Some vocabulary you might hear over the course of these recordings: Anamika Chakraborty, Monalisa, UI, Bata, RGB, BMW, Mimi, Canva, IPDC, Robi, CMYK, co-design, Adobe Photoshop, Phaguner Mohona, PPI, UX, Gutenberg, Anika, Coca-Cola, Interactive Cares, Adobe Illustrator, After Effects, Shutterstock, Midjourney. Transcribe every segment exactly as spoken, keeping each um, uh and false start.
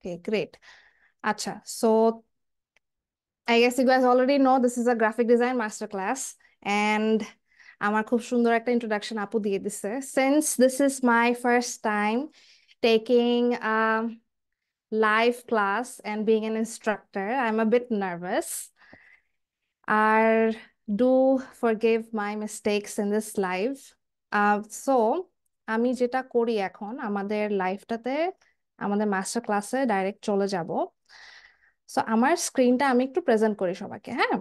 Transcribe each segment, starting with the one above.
Okay, great. Acha. So I guess you guys already know this is a graphic design masterclass, and amar khub sundor ekta introduction apu diye dise. Since this is my first time taking a live class and being an instructor, I'm a bit nervous. I do forgive my mistakes in this live. Uh, so আমি যেটা করি এখন আমাদের লাইভটাতে আমাদের master ক্লাসে direct চলে যাব। So আমার স্ক্রিনটা আমি একটু প্রেজেন্ট করি সবাইকে, হ্যাঁ।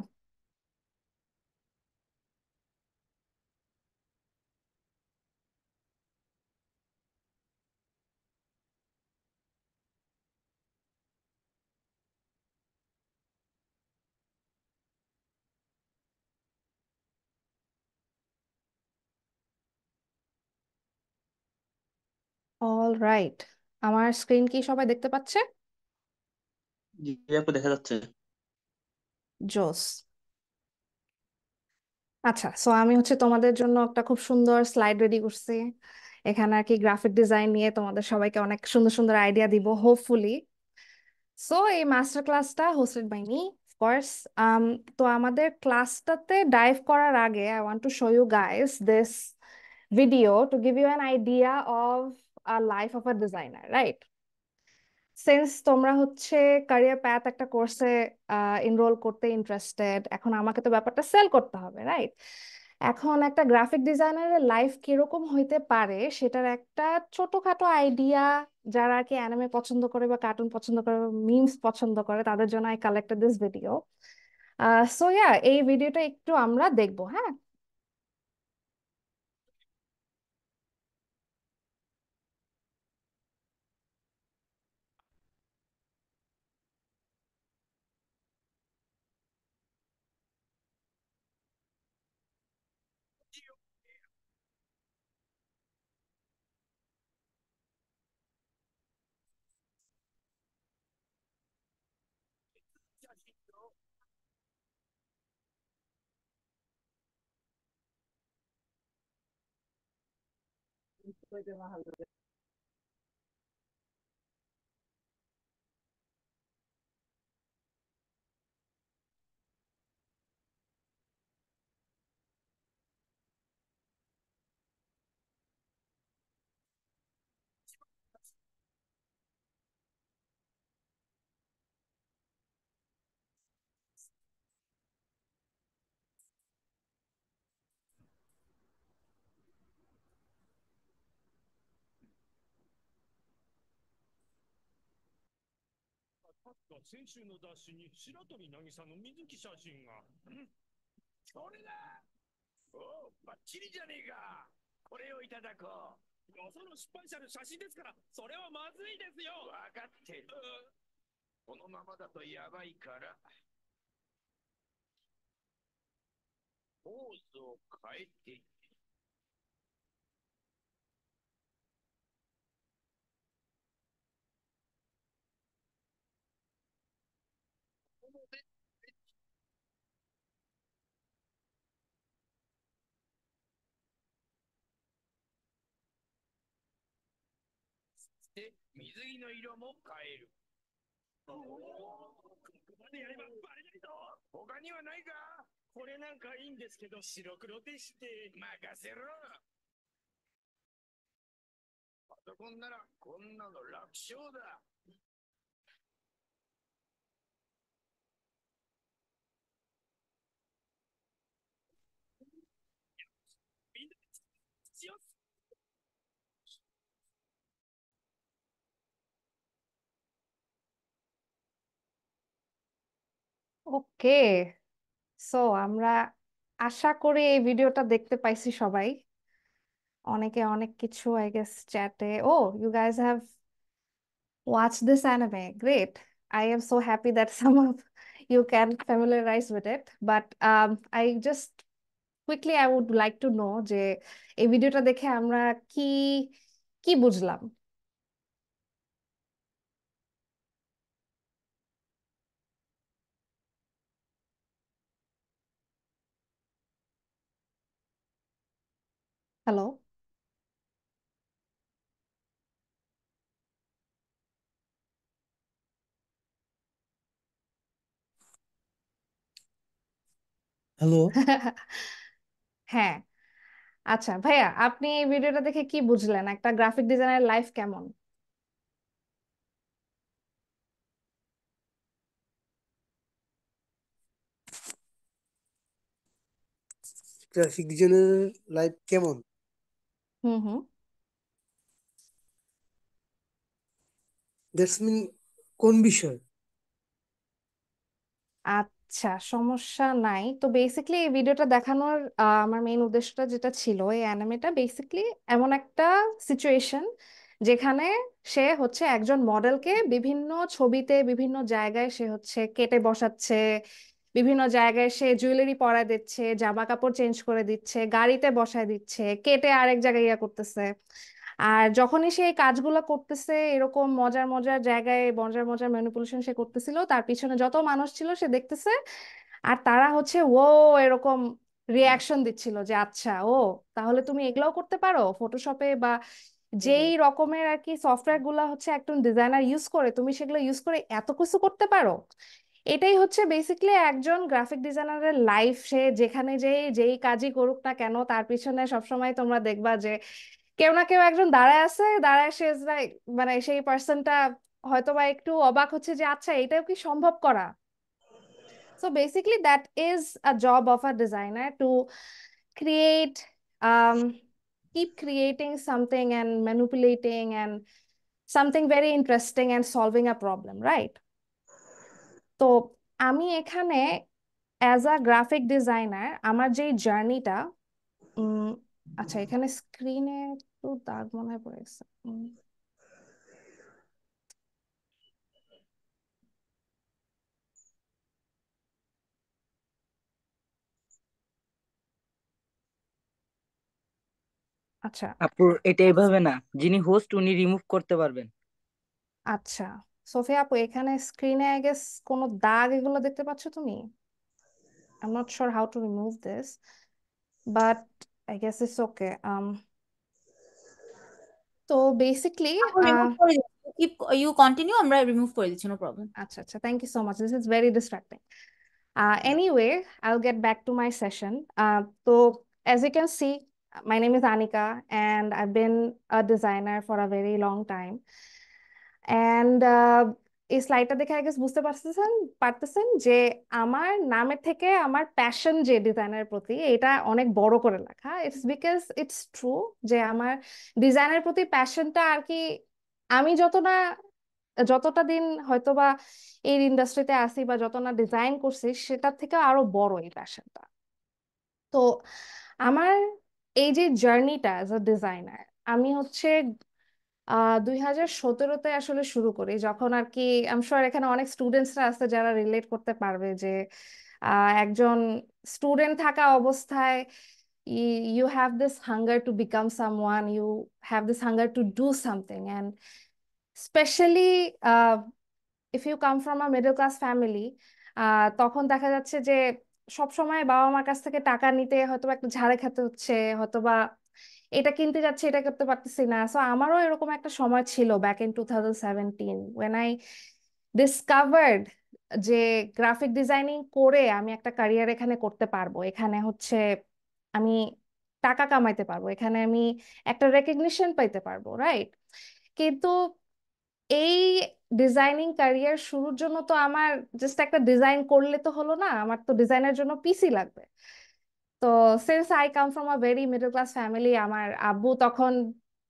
All right. আমার স্ক্রিন কি সবাই দেখতে পাচ্ছে? জি, আপু দেখা যাচ্ছে। জোস। আচ্ছা, সো আমি হচ্ছে তোমাদের জন্য একটা খুব সুন্দর স্লাইড রেডি করছি। এখানে আর কি গ্রাফিক ডিজাইন নিয়ে তোমাদের সবাইকে অনেক সুন্দর সুন্দর আইডিয়া দিব হোপফুলি। সো এই মাস্টার ক্লাসটা hosted by me of course. um তো আমাদের ক্লাসটাতে ডাইভ করার আগে I want to show you guys this video to give you an idea of a life of a designer, right? Since তোমরা হচ্ছে career path একটা কোর্সে enroll করতে interested, এখন আমাকে তো ব্যাপারটা সেল করতে হবে, right? এখন একটা graphic designer এর লাইফ কিরকম হইতে পারে সেটার একটা ছোটখাটো আইডিয়া যারা কি অ্যানিমে পছন্দ করে বা কার্টুন পছন্দ করে বা মিমস পছন্দ করে তাদের জন্য I collected this video. So yeah, এই ভিডিওটা একটু আমরা দেখবো, হ্যাঁ। Wait a minute. Okay, so আমরা আশা করি এই ভিডিওটা দেখতে পাইছি সবাই। অনেকে অনেক কিছু আই গেস চ্যাটে। Oh, you guys have watch this anime, great. I am so happy that some of you can ফ্যামিলিয়ারাইজ with it. But I just quickly I would like to know যে এই ভিডিওটা দেখে আমরা কি কি বুঝলাম। হ্যালো, হ্যালো, হ্যাঁ আচ্ছা ভাইয়া, আপনি এই ভিডিওটা দেখে কি বুঝলেন একটা গ্রাফিক ডিজাইনের লাইফ কেমন? গ্রাফিক ডিজাইনের লাইফ কেমন? হুম হুম দ্যাটস মিন কোন বিষয়? আচ্ছা, সমস্যা নাই। তো বেসিক্যালি এই ভিডিওটা দেখানোর আহ, আমার মেইন উদ্দেশ্যটা যেটা ছিল, এই অ্যানিমেটা বেসিক্যালি এমন একটা সিচুয়েশন যেখানে সে হচ্ছে একজন মডেলকে বিভিন্ন ছবিতে বিভিন্ন জায়গায় সে হচ্ছে কেটে বসাচ্ছে, বিভিন্ন জায়গায় সে জুয়েলারি পরায় দিচ্ছে, জামা কাপড় চেঞ্জ করে দিচ্ছে, গাড়িতে বসায় দিচ্ছে, কেটে আরেক জায়গায় ইয়া করতেছে। আর যখনই সে এই কাজগুলো করতেছে, এরকম মজার মজার জায়গায় মজার মজার ম্যানিপুলেশন সে করতেছিল, তার পিছনে যত মানুষ ছিল সে দেখতেছে, আর তারা হচ্ছে ও এরকম রিয়াকশন দিচ্ছিল যে আচ্ছা ও তাহলে তুমি এগুলাও করতে পারো ফটোশপে, বা যেই রকমের আর কি সফটওয়্যার গুলা হচ্ছে একজন ডিজাইনার ইউজ করে তুমি সেগুলো ইউজ করে এত কিছু করতে পারো। এটাই হচ্ছে বেসিক্যালি একজন গ্রাফিক ডিজাইনারের লাইফ। সে যেখানে যেই যেই কাজই করুক না কেন তার পিছনে সবসময় তোমরা দেখবা যে কেউ না কেউ একজন দাঁড়ায় আছে, দাঁড়ায় সে like মানে সেই পার্সনটা হয়তোবা একটু অবাক হচ্ছে যে আচ্ছা এটাও কি সম্ভব করা। So basically that is a job of a designer to create, um, keep creating something and manipulating and something very interesting and solving a problem, right? তো আমি এখানে অ্যাজ আ গ্রাফিক ডিজাইনার আমার যে জার্নিটা, উম আচ্ছা এখানে স্ক্রিনে একটু দাগ মনে হয় পড়ে গেছে। উম, আচ্ছা আপু এটা এভাবে না, যিনি হোস্ট উনি রিমুভ করতে পারবেন। আচ্ছা সোফিয়া আপু, এখানে স্ক্রিনে আই গেস কোনো দাগ এগুলো দেখতে পাচ্ছ তুমি? I am not sure how to remove this, but I guess it's okay. um তো বেসিক্যালি রিমুভ করে দিচ্ছি, ইফ ইউ কন্টিনিউ আমরা রিমুভ করে দিচ্ছি, নো প্রবলেম। আচ্ছা আচ্ছা, thank you so much, this is very distracting. Uh, anyway, I'll get back to my session. Uh, so, as you can see, my name is Anika, and I've been a designer for a very long time. And uh, এই স্লাইডটা দেখে আগে বুঝতে পারতেছেন পারতেছেন যে আমার নামের থেকে আমার প্যাশন যে ডিজাইনের প্রতি, এটা অনেক বড় করে লেখা। ইটস বিকজ ইটস ট্রু যে আমার ডিজাইনের প্রতি প্যাশনটা আর কি, আমি যত না যতটা দিন হয়তোবা এই ইন্ডাস্ট্রিতে আসি বা যত না ডিজাইন করছি সেটার থেকে আরো বড় এই প্যাশনটা। তো আমার এই যে জার্নিটা অ্যাজ আ ডিজাইনার, আমি হচ্ছে আহ দুই হাজার সতেরোতে আসলে শুরু করি, যখন আর কি আমি শিওর এখানে অনেক স্টুডেন্টসরা আছে যারা রিলেট করতে পারবে যে আহ, একজন স্টুডেন্ট থাকা অবস্থায় you have this hunger to become someone, you have this hunger to do something, and specially if you come from a middle class family, তখন দেখা যাচ্ছে যে সব সময় বাবা মার কাছ থেকে টাকা নিতে হয়তো বা একটু ঝাড়ে খেতে হচ্ছে, হয়তোবা এটা কিনতে যাচ্ছে এটা করতে পারতেছি না। সো আমারও এরকম একটা সময় ছিল back in two thousand seventeen when I discovered যে গ্রাফিক ডিজাইনিং করে আমি একটা ক্যারিয়ার এখানে করতে পারবো, এখানে হচ্ছে আমি টাকা কামাইতে পারবো, এখানে আমি একটা রেকগনিশন পাইতে পারবো, রাইট? কিন্তু এই ডিজাইনিং ক্যারিয়ার শুরুর জন্য তো আমার জাস্ট একটা ডিজাইন করলে তো হলো না, আমার তো ডিজাইনের জন্য পিসি লাগবে। তো since I come from a very middle class family, আমার আব্বু তখন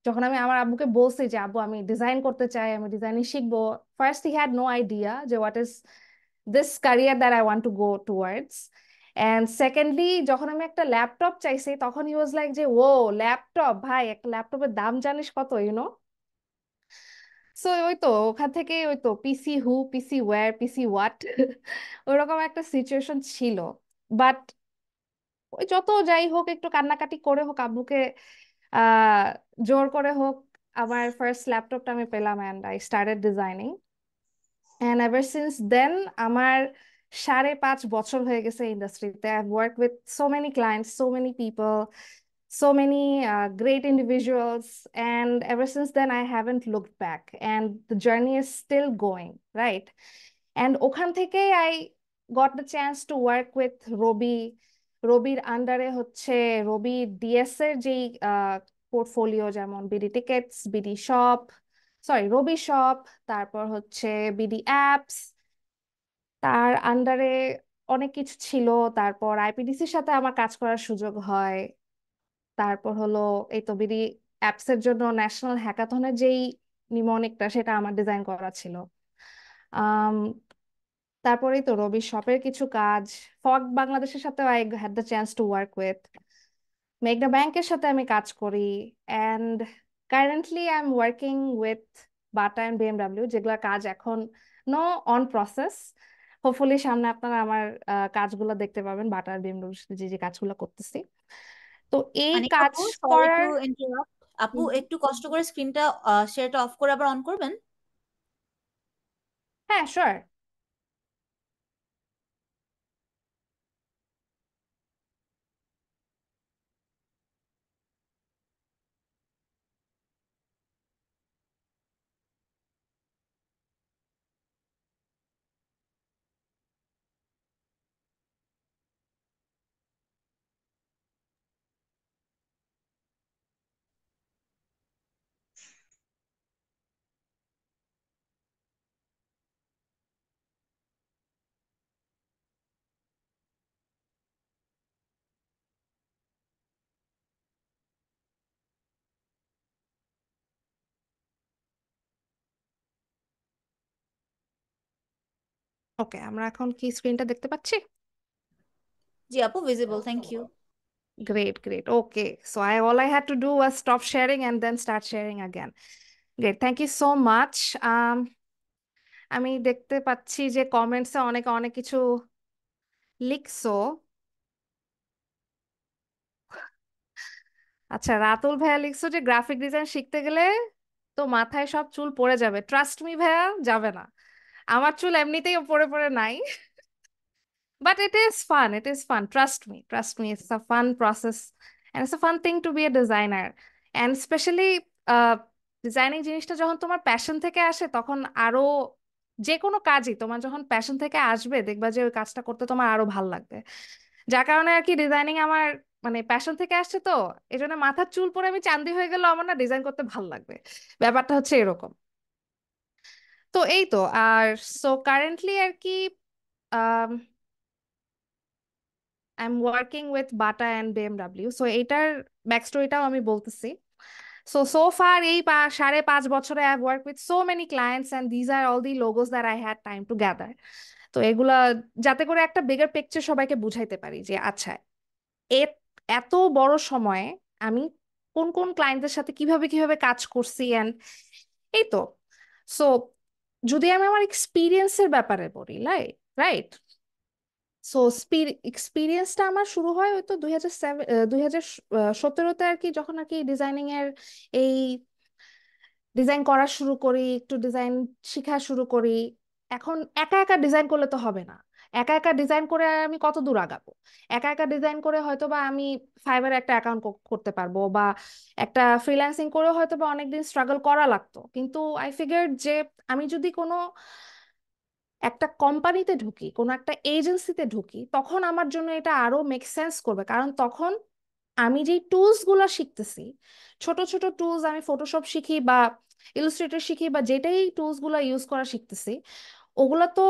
যখন আমি আমার আব্বুকে বলছি যে আব্বু আমি ডিজাইন করতে চাই, আমি ডিজাইনিং শিখবো, first he had no idea যে what is this career that I want to go towards, and secondly যখন আমি একটা ল্যাপটপ চাইছি তখন হি ওয়াজ লাইক যে ও ল্যাপটপ, ভাই একটা ল্যাপটপের দাম জানিস কত, ইউনো। সো ওই তো ওখান থেকে ওই তো পিসি হু, পিসি ওয়্যার, পিসি হোয়াট, ওইরকম একটা সিচুয়েশন ছিল। বাট ওই যত যাই হোক একটু কান্নাকাটি করে হোক আব্বুকে আহ জোর করে হোক আমার ফার্স্ট ল্যাপটপটা আমি পেলাম, and I started designing, and ever since then আমার সাড়ে পাঁচ বছর হয়ে গেছে ইন্ডাস্ট্রিতে। I work with so many clients, so many people, so many uh, great individuals, and ever since then I haven't looked back, and the journey is still going, right? And ওখান থেকে I got the chance to work with Robi, রবির আন্ডারে হচ্ছে রবি DS এর যেই portfolio, যেমন BD tickets, BD shop, sorry Robi shop, তারপর হচ্ছে বিডি অ্যাপস, তার আন্ডারে অনেক কিছু ছিল। তারপর আইপিডিসির সাথে আমার কাজ করার সুযোগ হয়। তারপর হলো এই তো বিডি অ্যাপস এর জন্য ন্যাশনাল হ্যাকাথনের যেই নিমনিকটা সেটা আমার ডিজাইন করা ছিল। আহ তারপরেই তো রবি শপের কিছু কাজ, ফগ বাংলাদেশের সাথে I had the chance to work with, মেঘনা ব্যাংকের সাথে আমি কাজ করি, and currently I am working with Bata and BMW, যেগুলো কাজ এখন নো অন প্রসেস। হোপফুলি সামনে আপনারা আমার কাজগুলো দেখতে পাবেন, বাটা আর বিএমডাব্লিউর সাথে যে যে কাজগুলো করতেছি। তো এই কাজ করার আপু একটু কষ্ট করে স্ক্রিনটা শেয়ারটা অফ করে আবার অন করবেন। হ্যাঁ শিওর। ওকে, আমরা এখন কি স্ক্রিনটা দেখতে পাচ্ছি? জি আপু visible, thank you. Great great. Okay, so I all I had to do was stop sharing and then start sharing again. Great, thank you so much. আমি দেখতে পাচ্ছি যে কমেন্টসে অনেকে অনেক কিছু লিখছো। আচ্ছা, রাতুল ভাইয়া লিখছো যে গ্রাফিক ডিজাইন শিখতে গেলে তো মাথায় সব চুল পড়ে যাবে। ট্রাস্ট মি ভাইয়া, যাবে না। আমার চুল এমনিতেই পড়ে পড়ে নাই, but it is fun, it is fun, trust me, trust me, it's a fun process and it's a fun thing to be a designer, and especially uh, designing জিনিসটা যখন তোমার প্যাশন থেকে আসে তখন আরো, যে কোনো কাজই তোমার যখন প্যাশন থেকে আসবে দেখবা যে ওই কাজটা করতে তোমার আরো ভালো লাগবে। যার কারণে আর কি ডিজাইনিং আমার মানে প্যাশন থেকে আসছে, তো এই জন্য মাথার চুল পরে আমি চান্দি হয়ে গেল আমার না ডিজাইন করতে ভালো লাগবে, ব্যাপারটা হচ্ছে এরকম। তো এই তো আর সো কারেন্টলি আর কি আহ I'm working with Bata and B M W. So, etar backstory tao ami boltechi. So, so far, ei সাড়ে পাঁচ বছরে I've worked with so many clients, and these are all the logos that I had time to gather. তো এগুলা যাতে করে একটা bigger picture সবাইকে বুঝাইতে পারি যে আচ্ছা এত বড় সময়ে আমি কোন কোন ক্লায়েন্টদের সাথে কিভাবে কিভাবে কাজ করছি। অ্যান্ড এই তো সো যদি আমি আমার এক্সপিরিয়েন্সের ব্যাপারে বলি, রাইট রাইট সো এক্সপিরিয়েন্সটা আমার শুরু হয় ওই তো দুই হাজার সেভেন দুই হাজার সতেরোতে আর কি, যখন আর কি ডিজাইনিং এর এই ডিজাইন করা শুরু করি, একটু ডিজাইন শেখা শুরু করি। এখন একা একা ডিজাইন করলে তো হবে না, একা একা ডিজাইন করে আমি কত দূর আগাবো? একা একা ডিজাইন করে হয়তো বা আমি ফাইবার একটা অ্যাকাউন্ট করতে পারবো, বা একটা ফ্রিল্যান্সিং করে হয়তো বা অনেকদিন স্ট্রাগল করা লাগতো, কিন্তু আই ফিগার যে আমি যদি কোনো একটা কোম্পানিতে ঢুকি, কোনো একটা এজেন্সিতে ঢুকি, তখন আমার জন্য এটা আরো মেক সেন্স করবে। কারণ তখন আমি যে টুলসগুলো শিখতেছি, ছোট ছোট টুলস, আমি ফটোশপ শিখি বা ইলাস্ট্রেটর শিখি বা যেটাই টুলসগুলো ইউজ করা শিখতেছি, ওগুলো তো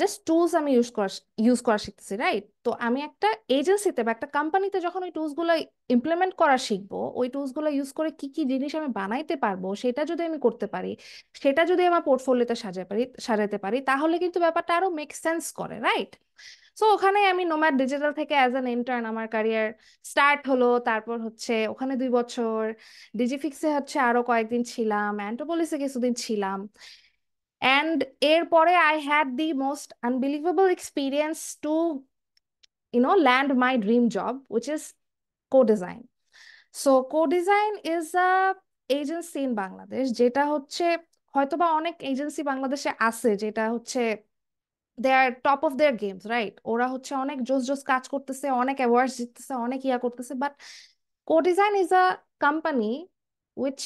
জাস্ট টুলস আমি ইউজ করা ইউজ করা শিখতেছি, রাইট? তো আমি একটা এজেন্সিতে বা একটা কোম্পানিতে যখন ওই টুলসগুলো ইমপ্লিমেন্ট করা শিখবো, ওই টুলসগুলো ইউজ করে কি কি জিনিস আমি বানাইতে পারবো সেটা যদি আমি করতে পারি, সেটা যদি আমার পোর্টফোলিওতে সাজাতে পারি সাজাতে পারি তাহলে কিন্তু ব্যাপারটা আরো মেক সেন্স করে, রাইট? সো ওখানে আমি নোম্যাড ডিজিটাল থেকে অ্যাজ অ্যান ইন্টার্ন আমার ক্যারিয়ার স্টার্ট হলো। তারপর হচ্ছে ওখানে দুই বছর ডিজিফিক্সে হচ্ছে আরো কয়েকদিন ছিলাম, অ্যান্টোপলিসে কিছুদিন ছিলাম, and এরপরে I had the most unbelievable experience to you know land my dream job, which is co-design. So co-design is a agency in Bangladesh, যেটা হচ্ছে হয়তোবা অনেক এজেন্সি বাংলাদেশে আছে যেটা হচ্ছে they are top of their games, right? ওরা হচ্ছে অনেক জোস জোস কাজ করতেছে, অনেক অ্যাওয়ার্ডস জিততেছে, অনেক ইয়া করতেছে, but co-design is a company which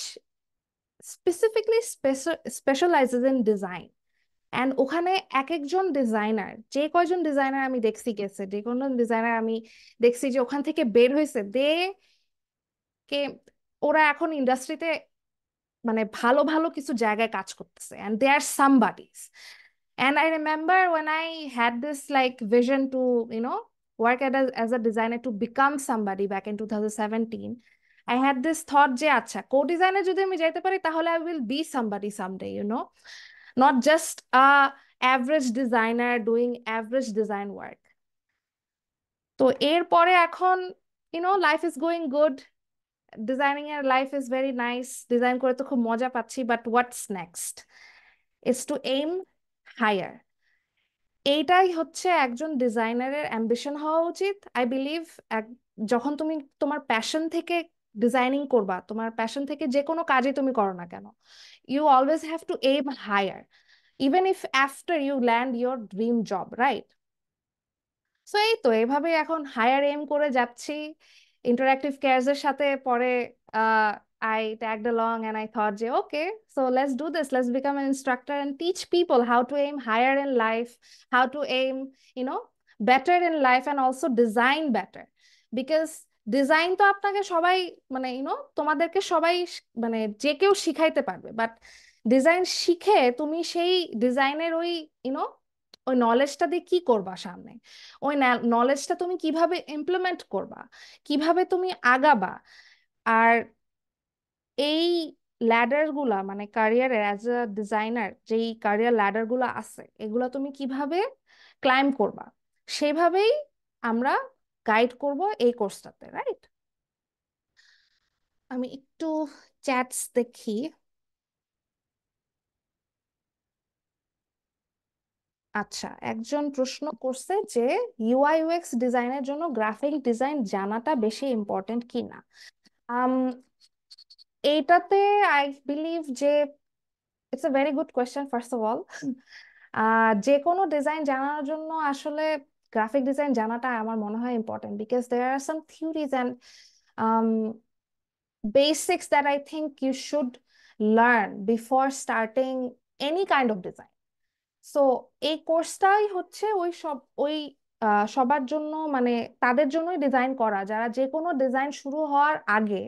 specifically special specializes in design, And ওখানে এক একজন ডিজাইনার, যে কয়জন ডিজাইনার আমি দেখছি গেছে, যে কোনজন ডিজাইনার আমি দেখছি যে ওখান থেকে বের হয়েছে, দে কে ওরা এখন ইন্ডাস্ট্রিতে মানে ভালো ভালো কিছু জায়গায় কাজ করতেছে, and they are somebodies. And I remember when I had this like vision to, you know, work at a, as a designer to become somebody back in two thousand seventeen, I had this thought যে আচ্ছা co-designer যদি আমি যাইতে পারি তাহলে I will be somebody someday, you know. Not just a average designer doing average design work. So, you know, life is going good. Designing your life is very nice. Design kore to khub moja pacchi, but what's next? It's to aim higher. Etai hocche ekjon designer er ambition howa uchit. I believe jokhon tumi tomar passion theke designing korba, tomar passion theke je kono kaje tumi koro na keno, you always have to aim higher, even if after you land your dream job, right? So ei to ebhabe ekhon higher aim kore jacchi. Interactive Cares er sathe pore uh, I tagged along and I thought je okay, so let's do this, let's become an instructor and teach people how to aim higher in life, how to aim, you know, better in life, and also design better, because design তো আপনাকে সবাই মানে YONO তোমাদেরকে সবাই মানে যে কেউ শিখাইতে পারবে, বাট ডিজাইন শিখে তুমি সেই ডিজাইনের ওই ইউনো ওই নলেজটা দিয়ে কি করবা, সামনে ওই নলেজটা তুমি কিভাবে ইমপ্লিমেন্ট করবা, কিভাবে তুমি আগাবা। আর এই ল্যাডার গুলা মানে ক্যারিয়ারের অ্যাজ আ ডিজাইনার যেই ক্যারিয়ার ল্যাডার গুলা আছে এগুলা তুমি কিভাবে ক্লাইম্ব করবা সেভাবেই আমরা গাইড করব এই কোর্সটাতে, রাইট? আমি একটু চ্যাটস দেখি। আচ্ছা, একজন প্রশ্ন করছে যে ইউআই ইউএক্স ডিজাইনের জন্য গ্রাফিক ডিজাইন জানাটা বেশি ইম্পর্টেন্ট কিনা। এইটাতে আই বিলিভ যে it's a very good question. First of all, যে কোনো ডিজাইন জানার জন্য আসলে graphic design janata amar mone hoy important, because there are some theories and um, basics that I think you should learn before starting any kind of design. So ei course tai hocche oi sob oi sobar jonno mane tader jonnoi design kora jara je kono design shuru howar age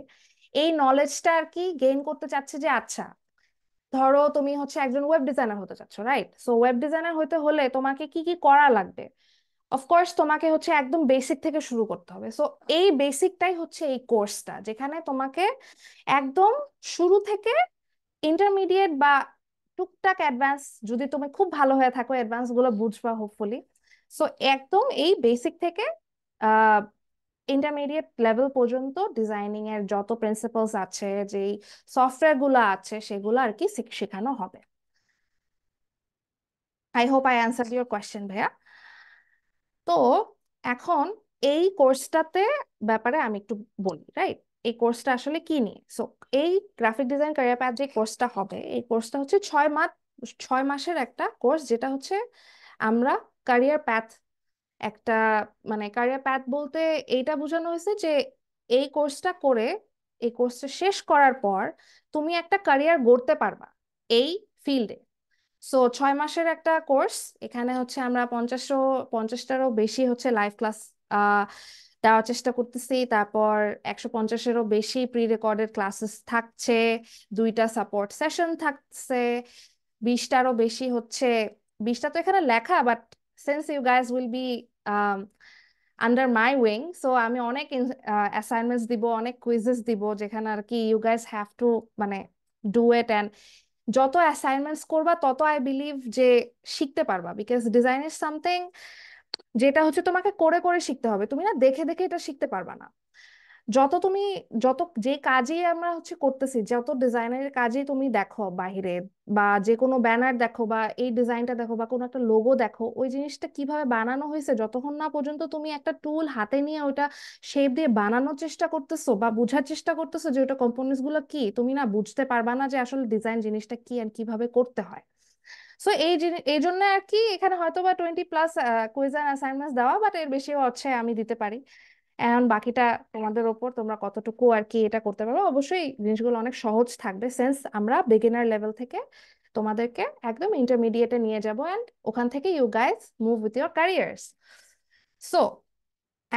ei knowledge ta ar ki gain korte chacche je accha ধরো তুমি হচ্ছে একজন web designer হতে চাচ্ছ, right? So web designer হতে হলে তোমাকে কি কি করা লাগবে? অফকোর্স তোমাকে হচ্ছে একদম বেসিক থেকে শুরু করতে হবে। সো এই বেসিকটাই হচ্ছে এই কোর্সটা, যেখানে তোমাকে একদম শুরু থেকে ইন্টারমিডিয়েট বা টুকটাক অ্যাডভান্স, যদি তুমি খুব ভালো হয়ে থাকো অ্যাডভান্স গুলো বুঝবা হোপফুলি। সো একদম এই বেসিক থেকে ইন্টারমিডিয়েট লেভেল পর্যন্ত ডিজাইনিং এর যত প্রিন্সিপালস আছে, যেই সফটওয়্যার গুলো আছে সেগুলো আর কি শেখানো হবে। I hope I answer your question ভাইয়া। তো এখন এই কোর্সটাতে ব্যাপারে আমি একটু বলি, রাইট? এই কোর্সটা আসলে কি নিয়ে? সো এই গ্রাফিক ডিজাইন ক্যারিয়ার প্যাথ যে কোর্সটা হবে, এই কোর্সটা হচ্ছে ছয় মাস ছয় মাসের একটা কোর্স, যেটা হচ্ছে আমরা ক্যারিয়ার প্যাথ একটা মানে ক্যারিয়ার প্যাথ বলতে এইটা বোঝানো হয়েছে যে এই কোর্সটা করে এই কোর্সটা শেষ করার পর তুমি একটা ক্যারিয়ার গড়তে পারবা এই ফিল্ডে। সো ছয় মাসের একটা কোর্স, এখানে হচ্ছে আমরা পঞ্চাশশো পঞ্চাশটারও বেশি হচ্ছে লাইভ ক্লাস দেওয়ার চেষ্টা করতেছি, তারপর একশো পঞ্চাশেরও বেশি প্রি রেকর্ডেড ক্লাসেস থাকছে, দুইটা সাপোর্ট সেশন থাকছে, বিশটারও বেশি হচ্ছে, বিশটা তো এখানে লেখা, but since you guys will be under my wing, so আমি অনেক অ্যাসাইনমেন্টস দিব, অনেক কুইজেস দিব, যেখানে আর কি ইউ গাইজ হ্যাভ টু মানে ডু ইট, অ্যান্ড যত অ্যাসাইনমেন্টস করবা তত আই বিলিভ যে শিখতে পারবা, বিকজ ডিজাইন ইজ সামথিং যেটা হচ্ছে তোমাকে করে করে শিখতে হবে, তুমি না দেখে দেখে এটা শিখতে পারবা না। যত তুমি যত যে কাজই আমরা হচ্ছে করতেছি, যত ডিজাইনের কাজই তুমি দেখো বাইরে, বা যে কোনো ব্যানার দেখো, বা এই ডিজাইনটা দেখো, বা কোনো একটা লোগো দেখো, ওই জিনিসটা কিভাবে বানানো হয়েছে, যতক্ষণ না পর্যন্ত তুমি একটা টুল হাতে নিয়ে ওইটা শেপ দিয়ে বানানোর চেষ্টা করতেছো বা বোঝার চেষ্টা করতেছো যে ওটা কম্পোনেন্টস গুলো কি, তুমি না বুঝতে পারবা না যে আসলে ডিজাইন জিনিসটা কি আর কিভাবে করতে হয়। সো এই এই জন্য আর কি এখানে হয়তো বা twenty plus quiz and assignments দেওয়া, বাট এর বেশিও হচ্ছে আমি দিতে পারি, এখন বাকিটা তোমাদের ওপর তোমরা কতটুকু আর কি এটা করতে পারবে। অবশ্যই জিনিসগুলো অনেক সহজ থাকবে, সেন্স আমরা বিগিনার লেভেল থেকে তোমাদেরকে একদম ইন্টারমিডিয়েটে নিয়ে যাব এন্ড ওখান থেকে you guys move with your careers. So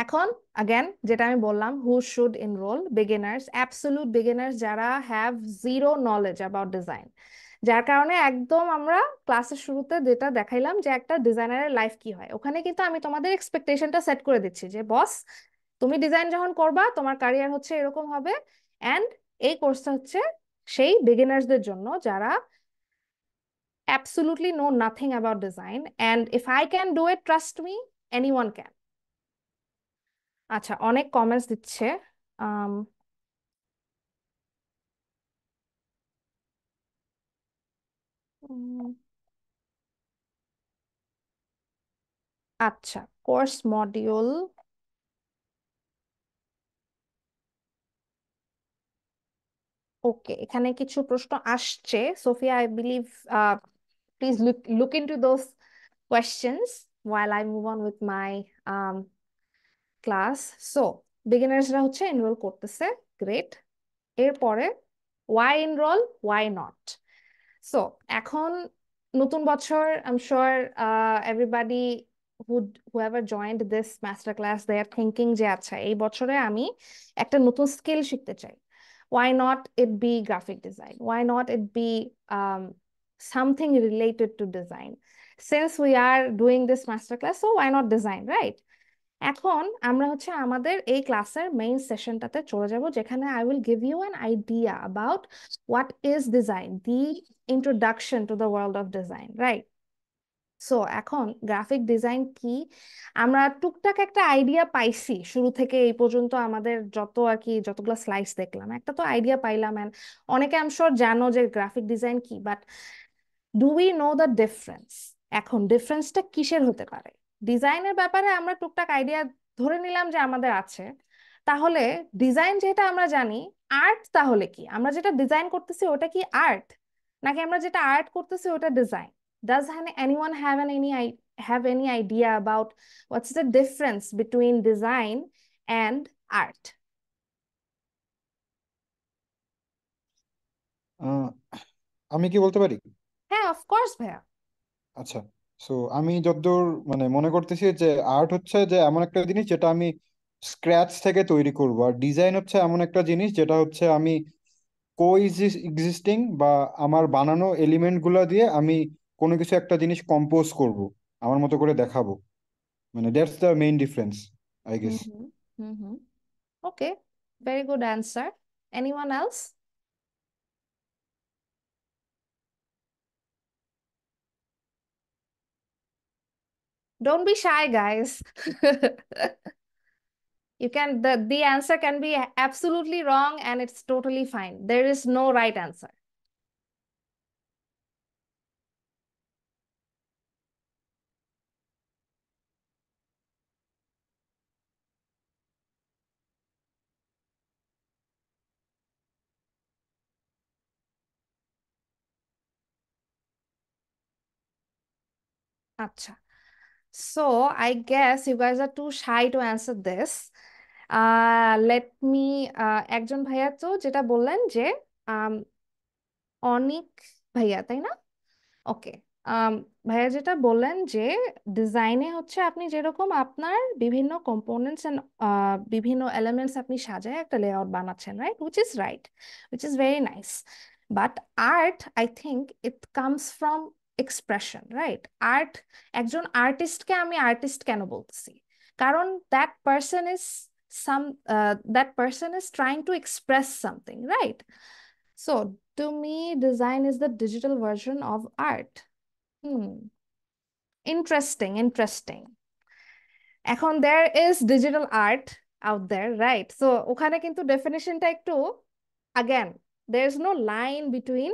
এখন again যেটা আমি বললাম, who should enrol? Beginners, absolute beginners, যারা have zero knowledge about design, যার কারণে একদম আমরা ক্লাসের শুরুতে যেটা দেখাইলাম যে একটা ডিজাইনারের লাইফ কি হয়, ওখানে কিন্তু আমি তোমাদের এক্সপেকটেশনটা সেট করে দিচ্ছি যে বস তুমি ডিজাইন যখন করবা তোমার ক্যারিয়ার হচ্ছে এরকম হবে। অ্যান্ড এই কোর্সটা হচ্ছে সেই বিগিনার্সদের জন্য যারা absolutely know nothing about design, and if I can do it, trust me, anyone can. আচ্ছা, অনেক কমেন্টস দিচ্ছে। um, আচ্ছা, কোর্স মডিউল ওকে, এখানে কিছু প্রশ্ন আসছে। Sophia, I believe please look look into those questions while I move on with my um class. So বিগিনার্সরা হচ্ছে এনরোল করতেছে, গ্রেট। এরপরে why enrol, why not? So এখন নতুন বছর, I am sure everybody who whoever joined this master class they are thinking যে আচ্ছা এই বছরে আমি একটা নতুন স্কিল শিখতে চাই। Why not it be graphic design? Why not it be um, something related to design? Since we are doing this masterclass, so why not design, right? এখন আমরা হচ্ছে আমাদের এই ক্লাসের মেইন সেশনটাতে চলে যাব, যেখানে I will give you an idea about what is design, the introduction to the world of design, right? So এখন গ্রাফিক ডিজাইন কি, আমরা টুকটাক একটা আইডিয়া পাইছি শুরু থেকে এই পর্যন্ত, আমাদের যত আর কি যতগুলো স্লাইস দেখলাম একটা তো আইডিয়া পাইলাম। অ্যান্ড অনেকে আই এম শিওর জানো যে গ্রাফিক ডিজাইন কি, but do we know the difference? এখন ডিফারেন্সটা কিসের হতে পারে? ডিজাইনের ব্যাপারে আমরা টুকটাক আইডিয়া ধরে নিলাম যে আমাদের আছে, তাহলে ডিজাইন যেটা আমরা জানি, আর্ট তাহলে কি? আমরা যেটা ডিজাইন করতেছি ওটা কি আর্ট, নাকি আমরা যেটা আর্ট করতেছি ওটা design? Does anyone have any have any idea about what's the difference between design and art? Uh, আমি কি বলতে পারি? হ্যাঁ, of course ভাইয়া। আচ্ছা, সো আমি যতদূর মানে মনে করতেছি যে আর্ট হচ্ছে যে এমন একটা জিনিস যেটা আমি স্ক্র্যাচ থেকে তৈরি করব, আর ডিজাইন হচ্ছে এমন একটা জিনিস যেটা হচ্ছে আমি কো-এক্সিস্টিং বা আমার বানানো এলিমেন্ট গুলা দিয়ে আমি কোনো কিছু একটা জিনিস কম্পোজ করব, আমার মতো করে দেখাবো, মানে that's the main difference I guess. Hmm hmm okay, very good answer. Anyone else? Don't be shy guys. You can, the the answer can be absolutely wrong and it's totally fine. There is no right answer. Achha. So I guess you guys are too shy to answer this. Uh, let me, ekjon bhaiya to jeta bollen je onik bhaiya, tai na? Okay. ভাইয়া যেটা বললেন যে ডিজাইনে হচ্ছে আপনি যেরকম আপনার বিভিন্ন কম্পোনেন্টস এন্ড বিভিন্ন এলিমেন্টস আপনি সাজায় একটা লেআউট বানাচ্ছেন, right? Which is right, which is very nice. But art, I think it comes from expression, right? Art, একজন আর্টিস্টকে আমি আর্টিস্ট কেন বলতেছি? কারণ that person is some that person is trying to express something, right? So to me design is the digital version of art. Hmm interesting interesting. এখন there is digital art out there, right? So ওখানে কিন্তু ডেফিনেশনটা একটু again there is no line between,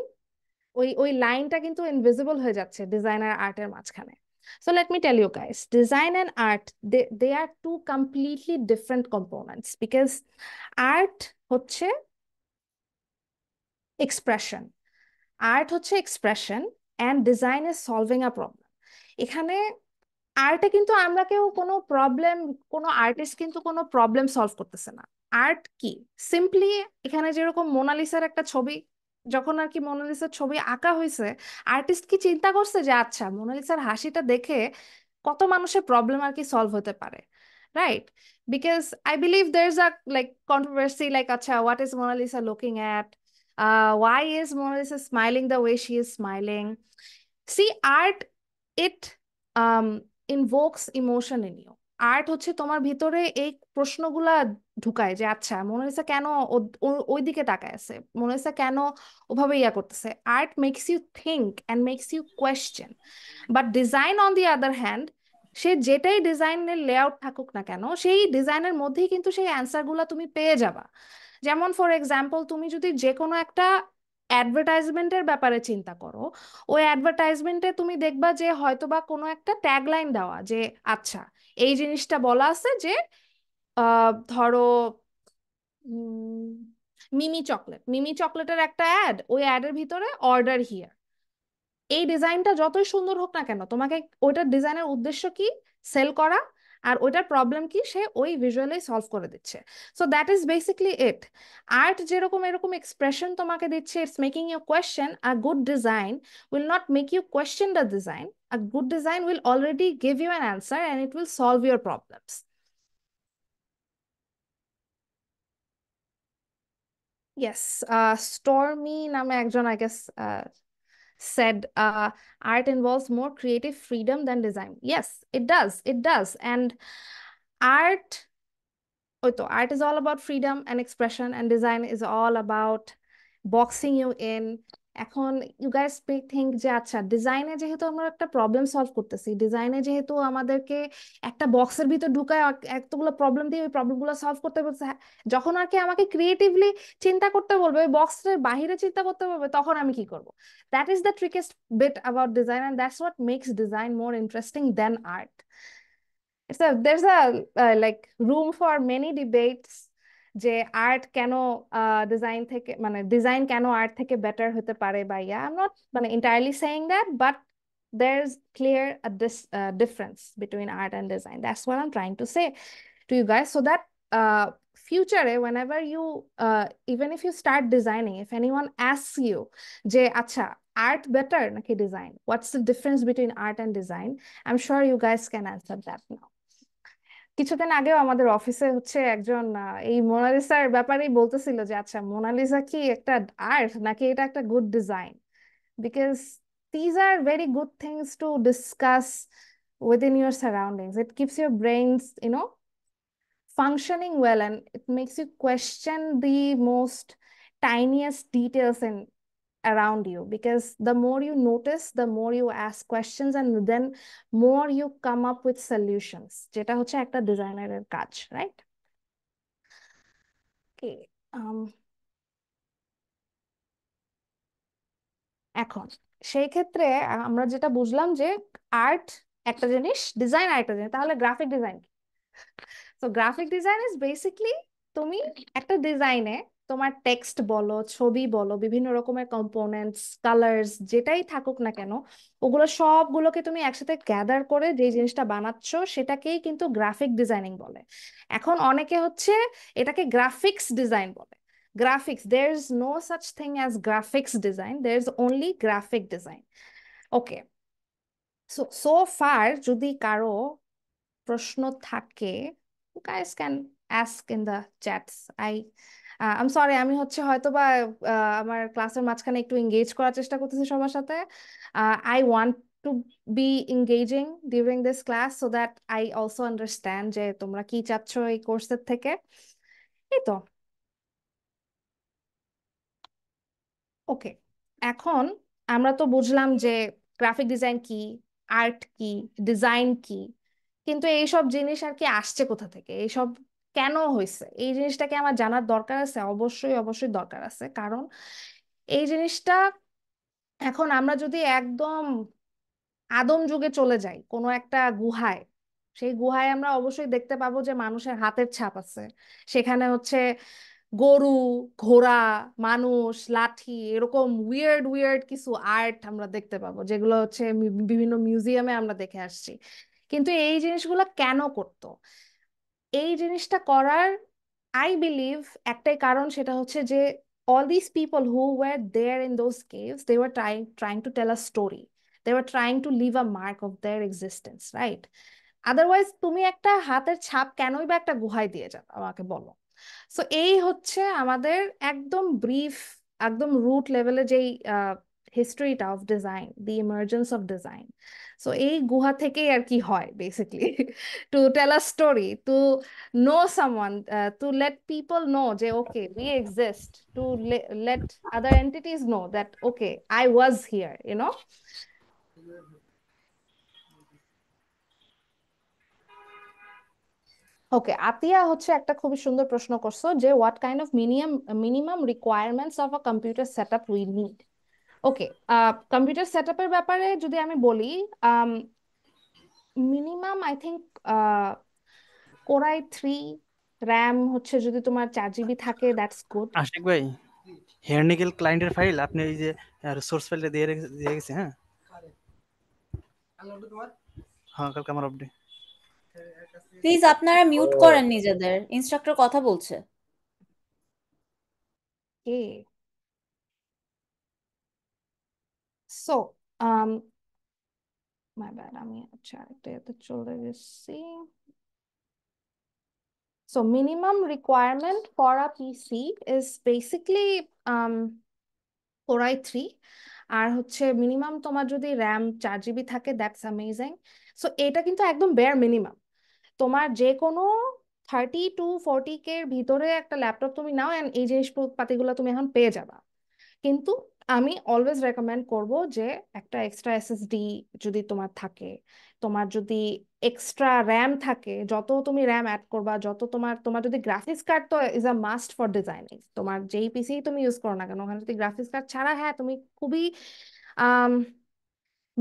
ওই ওই লাইনটা কিন্তু invisible হয়ে যাচ্ছে ডিজাইন আর আর্টের মাঝখানে। So let me tell you guys, design and art they they are two completely different components, because art হচ্ছে এক্সপ্রেশন, আর্ট হচ্ছে expression and design is solving a problem. এখানে আর্টে কিন্তু আমরা কেউ কোনো প্রবলেম, কোনো আর্টিস্ট কিন্তু কোনো প্রবলেম সলভ করতেছে না। আর্ট কি? সিম্পলি এখানে যেরকম মোনালিসার একটা ছবি যখন আর কি মোনালিসার ছবি আঁকা হয়েছে, আর্টিস্ট কি চিন্তা করছে যে আচ্ছা মোনালিসার হাসিটা দেখে কত মানুষের প্রবলেম আর কি সলভ হতে পারে, right? Because I believe there is a like controversy, like আচ্ছা what is Mona Lisa looking at, why is Monalisa smiling the way she is smiling? See, art, it um, invokes emotion in you. Art হচ্ছে তোমার ভিতরে এই প্রশ্নগুলা ঢুকায় যে আচ্ছা Mona Lisa কেন ওই দিকে তাকায় আছে, মোনালিসা কেন ওভাবে ইয়া করতেছে। Art makes you think and makes you question. But design on the other hand, সে যেটাই ডিজাইনের লেআউট থাকুক না কেন, সেই ডিজাইনের মধ্যেই কিন্তু সেই অ্যান্সারগুলা তুমি পেয়ে যাবা। যেমন ফর এক্সাম্পল, তুমি যদি যে কোনো একটা অ্যাডভার্টাইজমেন্টের ব্যাপারে চিন্তা করো, ওই অ্যাডভার্টাইজমেন্টে তুমি দেখবা যে হয়তোবা কোনো একটা ট্যাগলাইন দেওয়া যে আচ্ছা এই জিনিসটা বলা আছে যে ধরো মিমি চকলেট, মিমি চকলেটের একটা অ্যাড, ওই অ্যাডের ভিতরে অর্ডার হিয়ার। এই ডিজাইনটা যতই সুন্দর হোক না কেন, তোমাকে ওইটার ডিজাইনের উদ্দেশ্য কি সেল করা, আর ওইটার প্রবলেম কি সে ওই ভিজুয়ালি সলভ করে দিচ্ছে। So that is basically it. Art যেরকম এরকম এক্সপ্রেশন তোমাকে দিচ্ছে, it's making you question. A good design will not make you question the design, a good design will already give you an answer and it will solve your problems. Yes, Stormy নামে একজন I guess said uh, art involves more creative freedom than design. Yes, it does, it does. And art, art is all about freedom and expression, and design is all about boxing you in. Ekhon, you guys think je acha design e jehetu amra ekta problem solve kortechi, design e jehetu amaderke ekta box er bhitor dhukaye ektogulo problem diye oi problem gulo solve korte bolche, jokhon ar ki amake creatively chinta korte bolbe, oi box er bahire chinta korte bolbe, tokhon ami ki korbo? That is the trickiest bit about design, and that's what makes design more interesting than art. It's a, there's a uh, like room for many debates যে art কেন design থেকে, মানে design কেন art থেকে better হতে পারে বা yeah. I am not মানে entirely saying that, but there is clear a difference between art and design. That's what I am trying to say to you guys, so that ফিউচারে whenever you even if you start designing, if anyone asks you যে আচ্ছা art better নাকি design, what's the difference between art and design, I am sure you guys can answer that now. কিছুদিন আগেও আমাদের অফিসে হচ্ছে একজন এই মোনালিসার ব্যাপারেই বলতেছিল যে আচ্ছা মোনালিসা কি একটা আর্ট নাকি এটা একটা good design, because these are very good things to discuss within your surroundings. It keeps your brains you know functioning well, and it makes you question the most tiniest details in around you, because the more you notice, the more you ask questions, and then more you come up with solutions. Jeta hoche ekta designer er kaj, right? Okay, um ekhon sei khetre amra jeta bujhlam je art ekta jinish, design ekta jinish, tahole graphic design ki? So graphic design is basically tumi ekta design e তোমার text বলো, ছবি বলো, বিভিন্ন রকমের components, colours, যেটাই থাকুক না কেন, ওগুলো সবগুলোকে তুমি একসাথে গ্যাদার করে যে জিনিসটা বানাচ্ছ সেটাকেই কিন্তু গ্রাফিক ডিজাইনিং বলে। এখন অনেকে হচ্ছে এটাকে গ্রাফিক্স ডিজাইন বলে। Graphics, there is no such thing as graphics design, there is only graphic design. Okay, so so far যদি কারো প্রশ্ন থাকে, you guys can ask in the chats. I am sorry, আমি হচ্ছে হয়তো বা আমার ক্লাসের মাঝখানে একটু এঙ্গেজ করার চেষ্টা করতেছি সবার সাথে। I want to be engaging during this class so that I also understand যে তোমরা কি চাচ্ছ এই কোর্সের থেকে। এই তো ওকে, এখন আমরা তো বুঝলাম যে গ্রাফিক ডিজাইন কি, আর্ট কি, ডিজাইন কি, কিন্তু এইসব জিনিস আর কি আসছে কোথা থেকে, এইসব কেন হয়েছে, এই জিনিসটাকে আমার জানার দরকার আছে। অবশ্যই অবশ্যই দরকার আছে, কারণ এই জিনিসটা এখন আমরা যদি একদম আদম যুগে চলে যাই, কোনো একটা গুহায়, সেই গুহায় আমরা অবশ্যই দেখতে পাবো যে মানুষের হাতের ছাপ আছে, সেখানে হচ্ছে গরু, ঘোড়া, মানুষ, লাঠি, এরকম উইয়ার্ড উইয়ার্ড কিছু আর্ট আমরা দেখতে পাবো, যেগুলো হচ্ছে বিভিন্ন মিউজিয়ামে আমরা দেখে আসছি। কিন্তু এই জিনিসগুলো কেন করতো? এই জিনিসটা করার আই বিলিভ একটাই কারণ, সেটা হচ্ছে যে all these people who were there in those caves, they were trying, trying to tell a story. They were trying to leave a mark of their existence, right? Otherwise, তুমি একটা হাতের ছাপ কেনই বা একটা গুহায় দিয়ে যাবে আমাকে বলো। So এই হচ্ছে আমাদের একদম brief, একদম root level-এ যেই history of design, the emergence of design. So ei guha thekei ar ki hoy basically to tell a story, to know someone, uh, to let people know je okay we exist, to le let other entities know that okay I was here, you know. Okay, Atiya hoche ekta khubi sundor proshno korcho je what kind of minimum minimum requirements of a computer setup we need. Okay, uh, computer setup er ব্যাপারে যদি আমি বলি um minimum I think uh Core i three RAM হচ্ছে যদি তোমার four G B থাকে that's good. Ashiq ভাই হেয়ারনিকেল ক্লায়েন্টের ফাইল আপনি এই যে রিসোর্স ফাইলটা দিয়ে দিয়ে গেছে হ্যাঁ আপলোড তোমার হ্যাঁ কালকে আমার আপডেট প্লিজ আপনারা মিউট করেন নিজেদের ইনস্ট্রাক্টর কথা বলছে কে So, um, my bad, I'm here to chat there, the children you see. So minimum requirement for a P C is basically um, Core i three. আর হচ্ছে minimum তোমার যদি RAM four G B থাকে, that's amazing. So এটা কিন্তু একদম bare minimum. তোমার যে কোনো thirty to forty K এর ভিতরে একটা ল্যাপটপ তুমি নাও and এই জিনিসপাতিগুলো তুমি এখন পেয়ে যাবা। কিন্তু আমি always recommend করব যে একটা extra S S D যদি তোমার থাকে তোমার যদি extra RAM থাকে যত তুমি RAM add করবা যত তোমার তোমার যদি graphics card তো is a must for designing তোমার যে P C তুমি use করো না কেন ওখানে যদি graphics card ছাড়া হ্যাঁ তুমি খুবই um,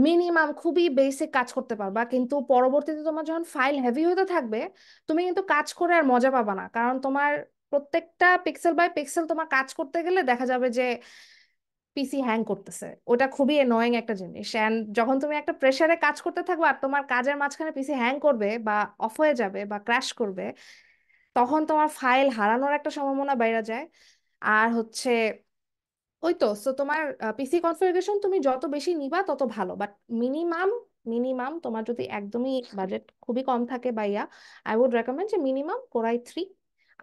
মিনিমাম খুবই বেসিক কাজ করতে পারবা কিন্তু পরবর্তীতে তোমার যখন ফাইল হেভি হতে থাকবে তুমি কিন্তু কাজ করে আর মজা পাবা না কারণ তোমার প্রত্যেকটা পিক্সেল বাই পিক্সেল তোমার কাজ করতে গেলে দেখা যাবে যে P C hang করতেছে ওটা খুবই annoying একটা জিনিস and যখন তুমি একটা প্রেসারে কাজ করতে থাকবে আর তোমার কাজের মাঝখানে P C hang করবে বা অফ হয়ে যাবে বা ক্র্যাশ করবে তখন তোমার ফাইল হারানোর একটা সম্ভাবনা বেড়ে যায় আর হচ্ছে ওই তো সো তোমার P C কনফিগারেশন তুমি যত বেশি নিবা তত ভালো বাট মিনিমাম মিনিমাম তোমার যদি একদমই বাজেট খুবই কম থাকে ভাইয়া I would recommend যে মিনিমাম Core i three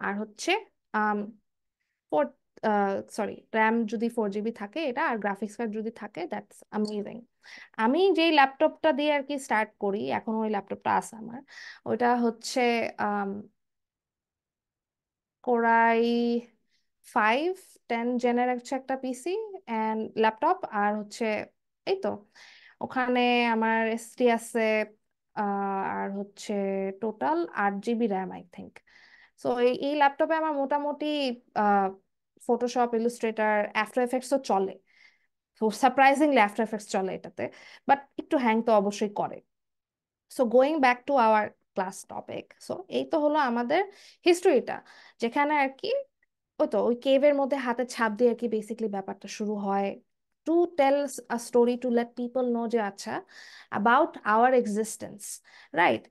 আর হচ্ছে um for Uh, sorry, RAM jodi four G B thake, eta ar graphics card jodi thake, that's amazing. Ami jei laptop ta diye ar ki start kori, ekhon oi laptop ta ache amar. Oita hocche um Core i five ten gener ekta P C and laptop ar hocche ei to okhane amar S S D ache ar hocche total eight G B RAM I think. So ei laptop e amar motamoti uh, Photoshop, Illustrator, After Effects so chole. So surprisingly After Effects chole etate. But it to hang to obosshoi kore. So going back to our class topic. So ei to holo amader history ta. Jekhane ar ki oi to oi cave er moddhe hate chhap diye ar ki basically byapar ta shuru hoy to tell a story to let people know je acha about our existence, right?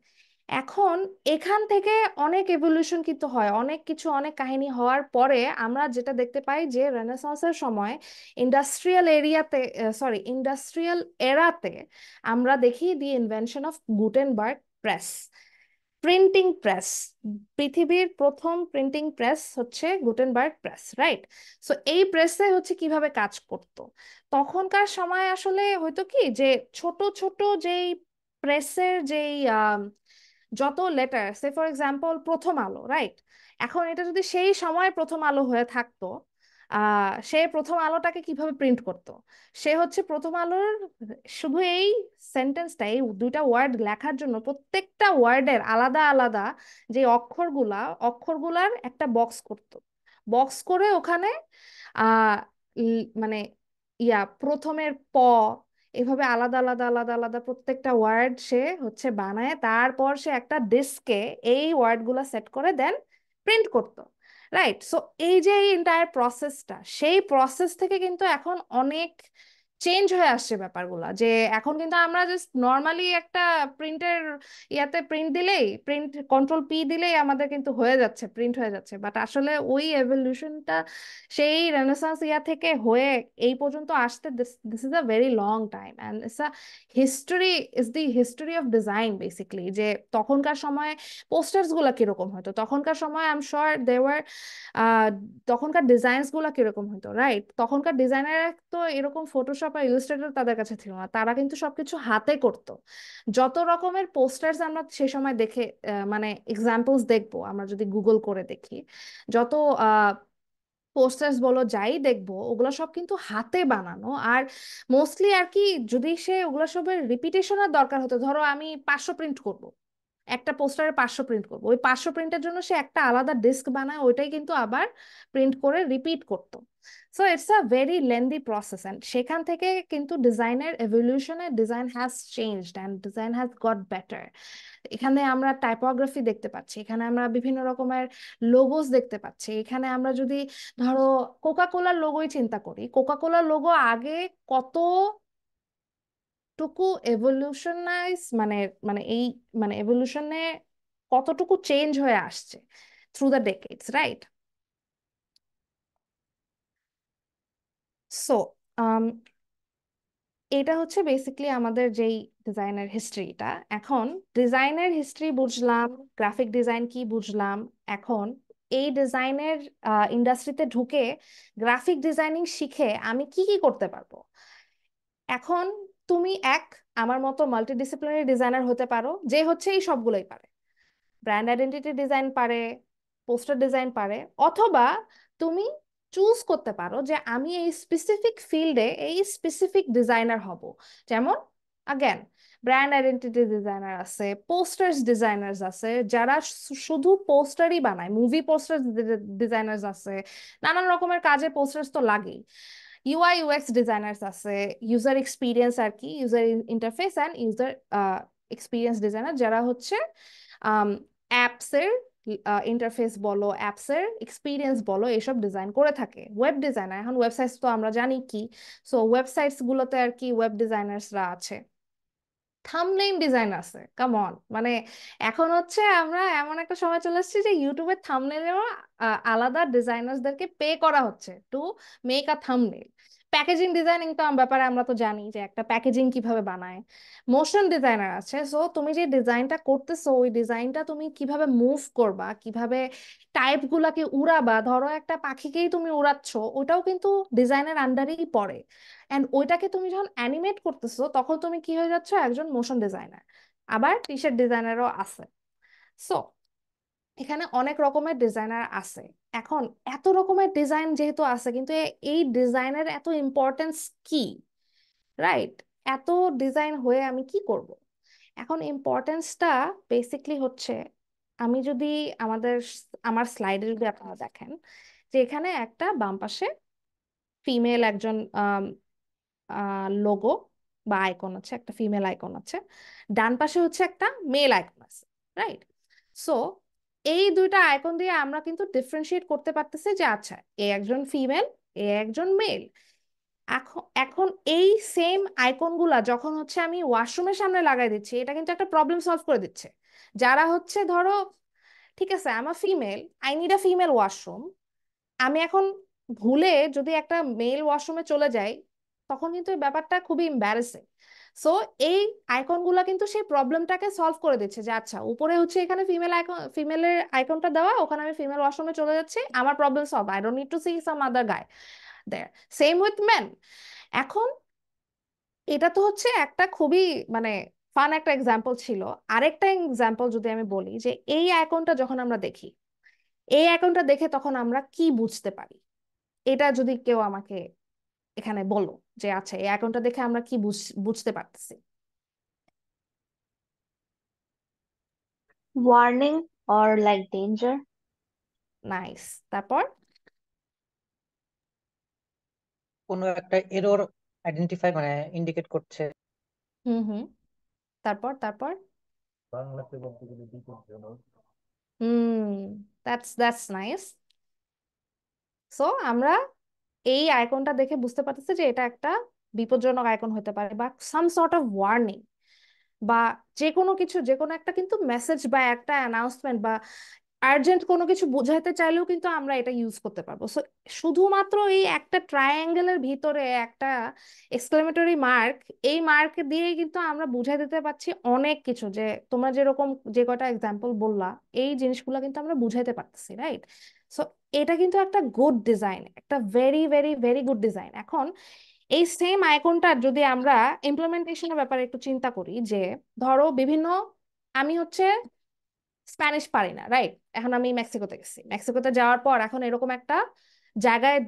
এখন এখান থেকে অনেক evolution কিন্তু হয় অনেক কিছু অনেক কাহিনী হওয়ার পরে আমরা যেটা দেখতে পাই যে রেনেসাঁসের সময় ইন্ডাস্ট্রিয়াল এরিয়াতে সরি ইন্ডাস্ট্রিয়াল এরাতে আমরা দেখি the invention of Gutenberg press printing press পৃথিবীর প্রথম প্রিন্টিং প্রেস হচ্ছে গুটেনবার্গ প্রেস রাইট সো এই প্রেসে হচ্ছে কিভাবে কাজ করত তখনকার সময় আসলে হয়তো কি যে ছোট ছোট যেই প্রেসের যেই joto letter say for example prothom alo right ekhon eta jodi sei shomoy prothom alo hoye thakto ah sei prothom alo ta ke kibhabe print korto she hocche prothom alor shudhu ei sentence ta ei duita word lekhar jonno prottekta word er alada alada je okkhor gula okkhor gular ekta box korto box kore okhane ah mane iya prothomer po এভাবে আলাদা আলাদা আলাদা আলাদা প্রত্যেকটা word সে হচ্ছে বানায় তারপর সে একটা ডিস্কে এই ওয়ার্ডগুলো সেট করে দেন প্রিন্ট করত রাইট সো এই যে এই এন্টায়ার প্রসেসটা সেই প্রসেস থেকে কিন্তু এখন অনেক চেঞ্জ হয়ে আসছে ব্যাপারগুলো, যে এখন কিন্তু আমরা জাস্ট নর্মালি একটা প্রিন্টের ইয়াতে প্রিন্ট দিলেই প্রিন্ট কন্ট্রোল পি দিলেই আমাদের কিন্তু হয়ে যাচ্ছে, প্রিন্ট হয়ে যাচ্ছে। বাট আসলে ওই এভলিউশনটা সেই রেনেসাঁস ইয়া থেকে হয়ে এই পর্যন্ত আসতে this is a very long time and it's a history, is the history of design basically. যে তখনকার সময় পোস্টার্সগুলো কিরকম হতো, তখনকার সময় I am sure they were তখনকার ডিজাইনসগুলো কিরকম হতো, রাইট? তখনকার ডিজাইনাররা তো এরকম ফটোশপ বা ইলাস্ট্রেটর তাদের কাছে ছিল না, তারা কিন্তু সবকিছু হাতে করত। যত রকমের পোস্টার্স আমরা সেই সময় দেখে মানে এক্সাম্পলস দেখবো, আমরা যদি গুগল করে দেখি যত পোস্টার্স বলো যাই দেখবো ওগুলো সব কিন্তু হাতে বানানো। আর মোস্টলি আর কি যদি সে ওগুলো সবের রিপিটেশনের দরকার হতো, ধরো আমি পাঁচশো প্রিন্ট করবো, একটা পোস্টারে পাঁচশো প্রিন্ট করবো, ওই পাঁচশো প্রিন্টের জন্য সে একটা আলাদা ডিস্ক বানায়, ওইটাই কিন্তু আবার প্রিন্ট করে রিপিট করতো। So it's a very lengthy process and সেখান থেকে কিন্তু ডিজাইনের এভলিউশনে design has changed and design has got better. এখানে আমরা টাইপোগ্রাফি দেখতে পাচ্ছি, এখানে আমরা বিভিন্ন রকমের লোগোস দেখতে পাচ্ছি। এখানে আমরা যদি ধরো কোকা কোলার লোগোই চিন্তা করি, কোকা কোলার লোগো আগে কত টুকু এভলিউশনাইজ মানে মানে এই মানে এভলিউশনে কতটুকু চেঞ্জ হয়ে আসছে through the decades, right? So এটা হচ্ছে বেসিক্যালি আমাদের যেই ডিজাইনের হিস্ট্রিটা। এখন ডিজাইনের হিস্ট্রি বুঝলাম, গ্রাফিক ডিজাইন কি বুঝলাম, এখন এই ডিজাইনের ইন্ডাস্ট্রিতে ঢুকে গ্রাফিক ডিজাইনিং শিখে আমি কি কি করতে পারবো? এখন তুমি এক আমার মতো মাল্টিডিসিপ্লিনারি ডিজাইনার হতে পারো, যে হচ্ছে এই সবগুলোই পারে, ব্র্যান্ড আইডেন্টিটি ডিজাইন পারে, পোস্টার ডিজাইন পারে, অথবা তুমি চুজ করতে পারো যে আমি এই স্পেসিফিক ফিল্ডে এই স্পেসিফিক ডিজাইনার হব। যেমন অ্যাগেন ব্র্যান্ড আইডেন্টিটি ডিজাইনার আছে, পোস্টার্স ডিজাইনার্স আছে যারা শুধু পোস্টারই বানায়, মুভি পোস্টার ডিজাইনার্স আছে, নানান রকমের কাজে পোস্টার্স তো লাগেই। ইউআই ইউএক্স ডিজাইনার্স আছে, ইউজার এক্সপিরিয়েন্স আর কি, user interface and user experience designer যারা হচ্ছে অ্যাপসের ইন্টারফেস বলো, অ্যাপসের এক্সপিরিয়েন্স বলো, এসব ডিজাইন করে থাকে। ওয়েব ডিজাইনার, এখন ওয়েবসাইটস তো আমরা জানি কি, সো ওয়েবসাইটসগুলোতে আর কি ওয়েব ডিজাইনার্সরা আছে। থাম্বনেইল ডিজাইন আছে, কাম অন, মানে এখন হচ্ছে আমরা এমন একটা সময় চলে আসছি যে ইউটিউবের থাম্বনেইলেরও আলাদা ডিজাইনার্সদেরকে পে করা হচ্ছে to make a thumbnail. Packaging designing তো ব্যাপারে আমরা তো জানি যে একটা প্যাকেজিং কিভাবে বানায়। মোশন ডিজাইনার আছে, সো তুমি যে ডিজাইনটা করতেছো ওই ডিজাইনটা তুমি কিভাবে মুভ করবা, কিভাবে টাইপগুলাকে উড়াবা, ধরো একটা পাখিকেই তুমি উড়াচ্ছ, ওটাও কিন্তু ডিজাইনের আন্ডারেই পড়ে। অ্যান্ড ওইটাকে তুমি যখন অ্যানিমেট করতেছো তখন তুমি কি হয়ে যাচ্ছ, একজন মোশন ডিজাইনার। আবার টি শার্ট ডিজাইনারও আছে, সো এখানে অনেক রকমের ডিজাইনার আছে। এখন এত রকমের ডিজাইন যেহেতু আছে, কিন্তু এই ডিজাইনের এত ইম্পর্টেন্স কি, রাইট? এত ডিজাইন হয়ে আমি কি করব? এখন ইম্পর্টেন্সটা বেসিকলি হচ্ছে, আমি যদি আমাদের আমার স্লাইডে যদি আপনারা দেখেন যে এখানে একটা বাম পাশে ফিমেল একজন লোগো বা আইকন আছে, একটা ফিমেল আইকন আছে, ডান পাশে হচ্ছে একটা মেল আইকন আছে, রাইট? সো এই দুইটা আইকন দিয়ে আমরা কিন্তু ডিফারেন্সিয়েট করতে পারতেছি যে আচ্ছা এ একজন ফিমেল, এ একজন মেল। এখন এখন এই সেম আইকনগুলা যখন হচ্ছে আমি ওয়াশরুমের সামনে লাগাই দিচ্ছি, এটা কিন্তু একটা প্রবলেম সলভ করে দিচ্ছে। যারা হচ্ছে ধরো ঠিক আছে আমার female, I need a female washroom, আমি এখন ভুলে যদি একটা মেল ওয়াশরুমে চলে যাই তখন কিন্তু এই ব্যাপারটা খুবই এম্বারেসিং। সো এই আইকনগুলা কিন্তু সেই প্রবলেমটাকে সলভ করে দিচ্ছে যে আচ্ছা উপরে হচ্ছে এখানে ফিমেল আইকন, ফিমেলের আইকনটা দেওয়া, ওখানে আমি ফিমেল ওয়াশরুমে চলে যাচ্ছি, আমার problem solve, I don't need to see some other guy there. Same with men. এখন এটা তো হচ্ছে একটা খুবই মানে ফান একটা এক্সাম্পল ছিল। আরেকটা এক্সাম্পল যদি আমি বলি যে এই আইকনটা যখন আমরা দেখি, এই আইকনটা দেখে তখন আমরা কি বুঝতে পারি, এটা যদি কেউ আমাকে এখানে বলো যে আচ্ছা এই আইকনটা দেখে আমরা কি বুঝতে পারতেছি। Warning or like danger. Nice. তারপর কোনো একটা এরর আইডেন্টিফাই মানে ইন্ডিকেট করছে। হুম হুম তারপর তারপর বাংলাতে বলতে গেলে বিপদ জনক। Hmm that's that's nice. So আমরা এই আইকনটা দেখে বুঝতে পারতেছি যে এটা একটা বিপজ্জনক আইকন হতে পারে বা সাম সর্ট অফ ওয়ার্নিং বা যে কোনো কিছু, যে কোনো একটা কিন্তু মেসেজ বা একটা অ্যানাউন্সমেন্ট বা আর্জেন্ট কোনো কিছু বোঝাইতে চাইলেও কিন্তু আমরা এটা ইউজ করতে পারবো। সো শুধুমাত্র এই একটা ট্রায়াঙ্গেলের ভিতরে একটা এক্সক্লেমেটরি মার্ক, এই মার্ক দিয়ে কিন্তু আমরা বুঝাই দিতে পারছি অনেক কিছু, যে তোমরা যেরকম যে কয়টা এক্সাম্পল বললা এই জিনিসগুলো কিন্তু আমরা বুঝাইতে পারতেছি, রাইট? সো এটা কিন্তু একটা গুড ডিজাইন, একটা very very very good design. এখন এই সেম আইকনটার যদি আমরা ইমপ্লিমেন্টেশনের ব্যাপারে একটু চিন্তা করি, যে ধরো বিভিন্ন, আমি হচ্ছে স্প্যানিশ পারি না, রাইট? এখন আমি মেক্সিকোতে গেছি, মেক্সিকোতে যাওয়ার পর এখন এরকম একটা জায়গায়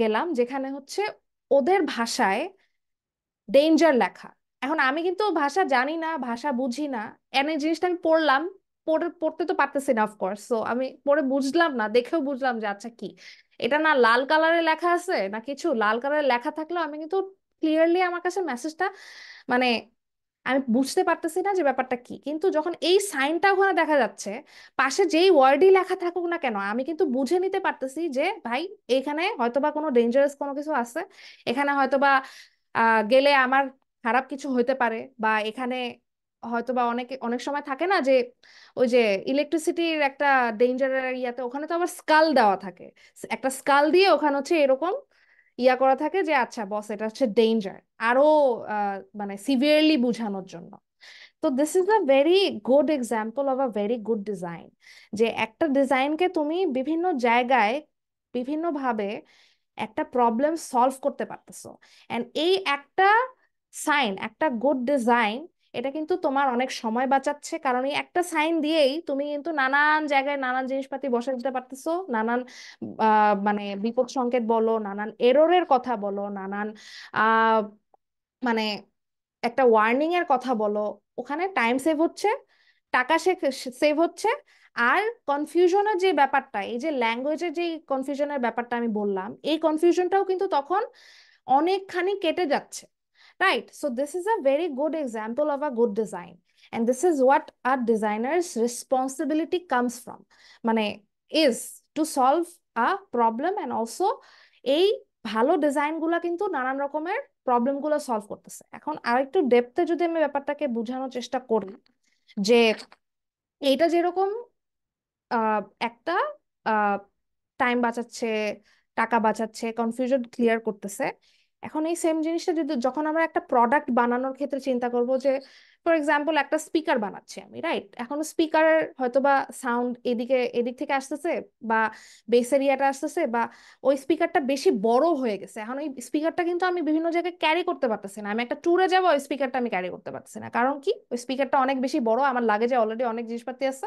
গেলাম যেখানে হচ্ছে ওদের ভাষায় ডেঞ্জার লেখা। এখন আমি কিন্তু ভাষা জানি না, ভাষা বুঝি না, এনে জিনিসটা আমি পড়লাম, পড়ে পড়তে তো পারতেছি না অফকোর্স, সো আমি পড়ে বুঝলাম না, দেখেও বুঝলাম যে আচ্ছা কি এটা না লাল কালারে লেখা আছে না কিছু, লাল কালারে লেখা থাকলেও আমি কিন্তু ক্লিয়ারলি আমার কাছে মেসেজটা মানে আমি বুঝতে পারতেছি না যে ব্যাপারটা কি। কিন্তু যখন এই সাইনটা ওখানে দেখা যাচ্ছে, পাশে যেই ওয়ার্ডই লেখা থাকুক না কেন, আমি কিন্তু বুঝে নিতে পারতেছি যে ভাই এখানে হয়তোবা কোনো ডেঞ্জারাস কোনো কিছু আছে, এখানে হয়তোবা গেলে আমার খারাপ কিছু হইতে পারে, বা এখানে হয়তোবা অনেকে অনেক সময় থাকে না যে ওই যে ইলেকট্রিসিটির একটা ডেঞ্জারের ইয়াতে, ওখানে তো আবার স্কাল দেওয়া থাকে, একটা স্কাল দিয়ে ওখানে হচ্ছে এরকম ইয়া করা থাকে যে আচ্ছা বস এটা হচ্ছে ডেঞ্জার, আরো মানে সিভিয়ারলি বোঝানোর জন্য। তো this is a very good example of a very good design, যে একটা ডিজাইনকে তুমি বিভিন্ন জায়গায় বিভিন্নভাবে একটা প্রবলেম সলভ করতে পারতেছো। অ্যান্ড এই একটা সাইন, একটা গুড ডিজাইন, এটা কিন্তু তোমার অনেক সময় বাঁচাচ্ছে, কারণ এই একটা সাইন দিয়েই তুমি কিন্তু নানান জায়গায় নানান জিনিসপাতি বসে দিতে পারতেছো, নানান মানে বিপদ সংকেত বলো, নানান এররের কথা বলো, নানান মানে একটা ওয়ার্নিং এর কথা বলো, ওখানে টাইম সেভ হচ্ছে, টাকা সেভ হচ্ছে। আর কনফিউশনের যে ব্যাপারটা, এই যে ল্যাঙ্গুয়েজের যে কনফিউশনের ব্যাপারটা আমি বললাম, এই কনফিউশনটাও কিন্তু তখন অনেকখানি কেটে যাচ্ছে, right? So this is a very good example of a good design, and this is what our designer's responsibility comes from, mane is to solve a problem, and also ei bhalo design gula kintu nanan rokomer problem gula solve korteche. Ekhon ar ekটু depth e jodi ami byapar ta ke bujhano chesta kori, je eta je rokom ekta time bachacche, taka bachacche, confusion clear korteche, এখন এই same জিনিসটা যদি যখন আমরা একটা product বানানোর ক্ষেত্রে চিন্তা করব, যে ফর এক্সাম্পল একটা স্পিকার বানাচ্ছি আমি, রাইট? এখন স্পিকার হয়তো বা সাউন্ড এদিকে এদিক থেকে আসতেছে বা বেস এরিয়াটা আসতেছে, বা ওই স্পিকারটা বেশি বড় হয়ে গেছে। এখন ওই স্পিকারটা কিন্তু আমি বিভিন্ন জায়গায় ক্যারি করতে পারতেছি না, আমি একটা ট্যুরে যাবো ওই স্পিকারটা আমি ক্যারি করতে পারতেছি না, কারণ কি ওই স্পিকারটা অনেক বেশি বড়, আমার লাগেজে অলরেডি অনেক জিনিসপাতি আছে।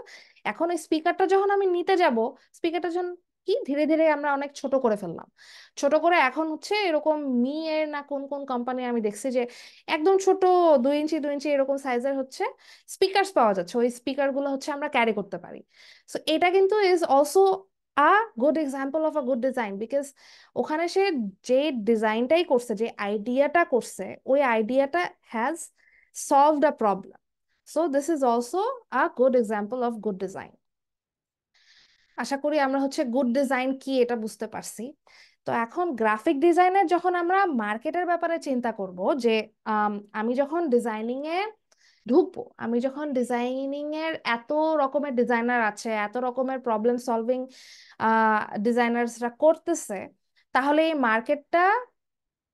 এখন ওই স্পিকারটা যখন আমি নিতে যাব, স্পিকারটা যখন কি ধীরে ধীরে আমরা অনেক ছোট করে ফেললাম, ছোট করে এখন হচ্ছে এরকম মি এর না কোন কোন কোম্পানি আমি দেখছি যে একদম ছোট দুই ইঞ্চি দুই ইঞ্চি এরকম সাইজের হচ্ছে স্পিকারস পাওয়া যাচ্ছে, ওই স্পিকার গুলো হচ্ছে আমরা ক্যারি করতে পারি। সো এটা কিন্তু is also a good example of a good design, because ওখানে সে যে ডিজাইনটাই করছে, যে আইডিয়াটা করছে, ওই আইডিয়াটা has solved a problem. So this is also a good example of good design. আশা করি আমরা হচ্ছে গুড ডিজাইন কি এটা বুঝতে পারছি। তো এখন গ্রাফিক ডিজাইনের যখন আমরা মার্কেটের ব্যাপারে চিন্তা করব, যে আমি যখন ডিজাইনিং এ ঢুকবো, আমি যখন ডিজাইনিং এর এত রকমের ডিজাইনার আছে, এত রকমের প্রবলেম সলভিং ডিজাইনার্সরা করতেছে, তাহলে এই মার্কেটটা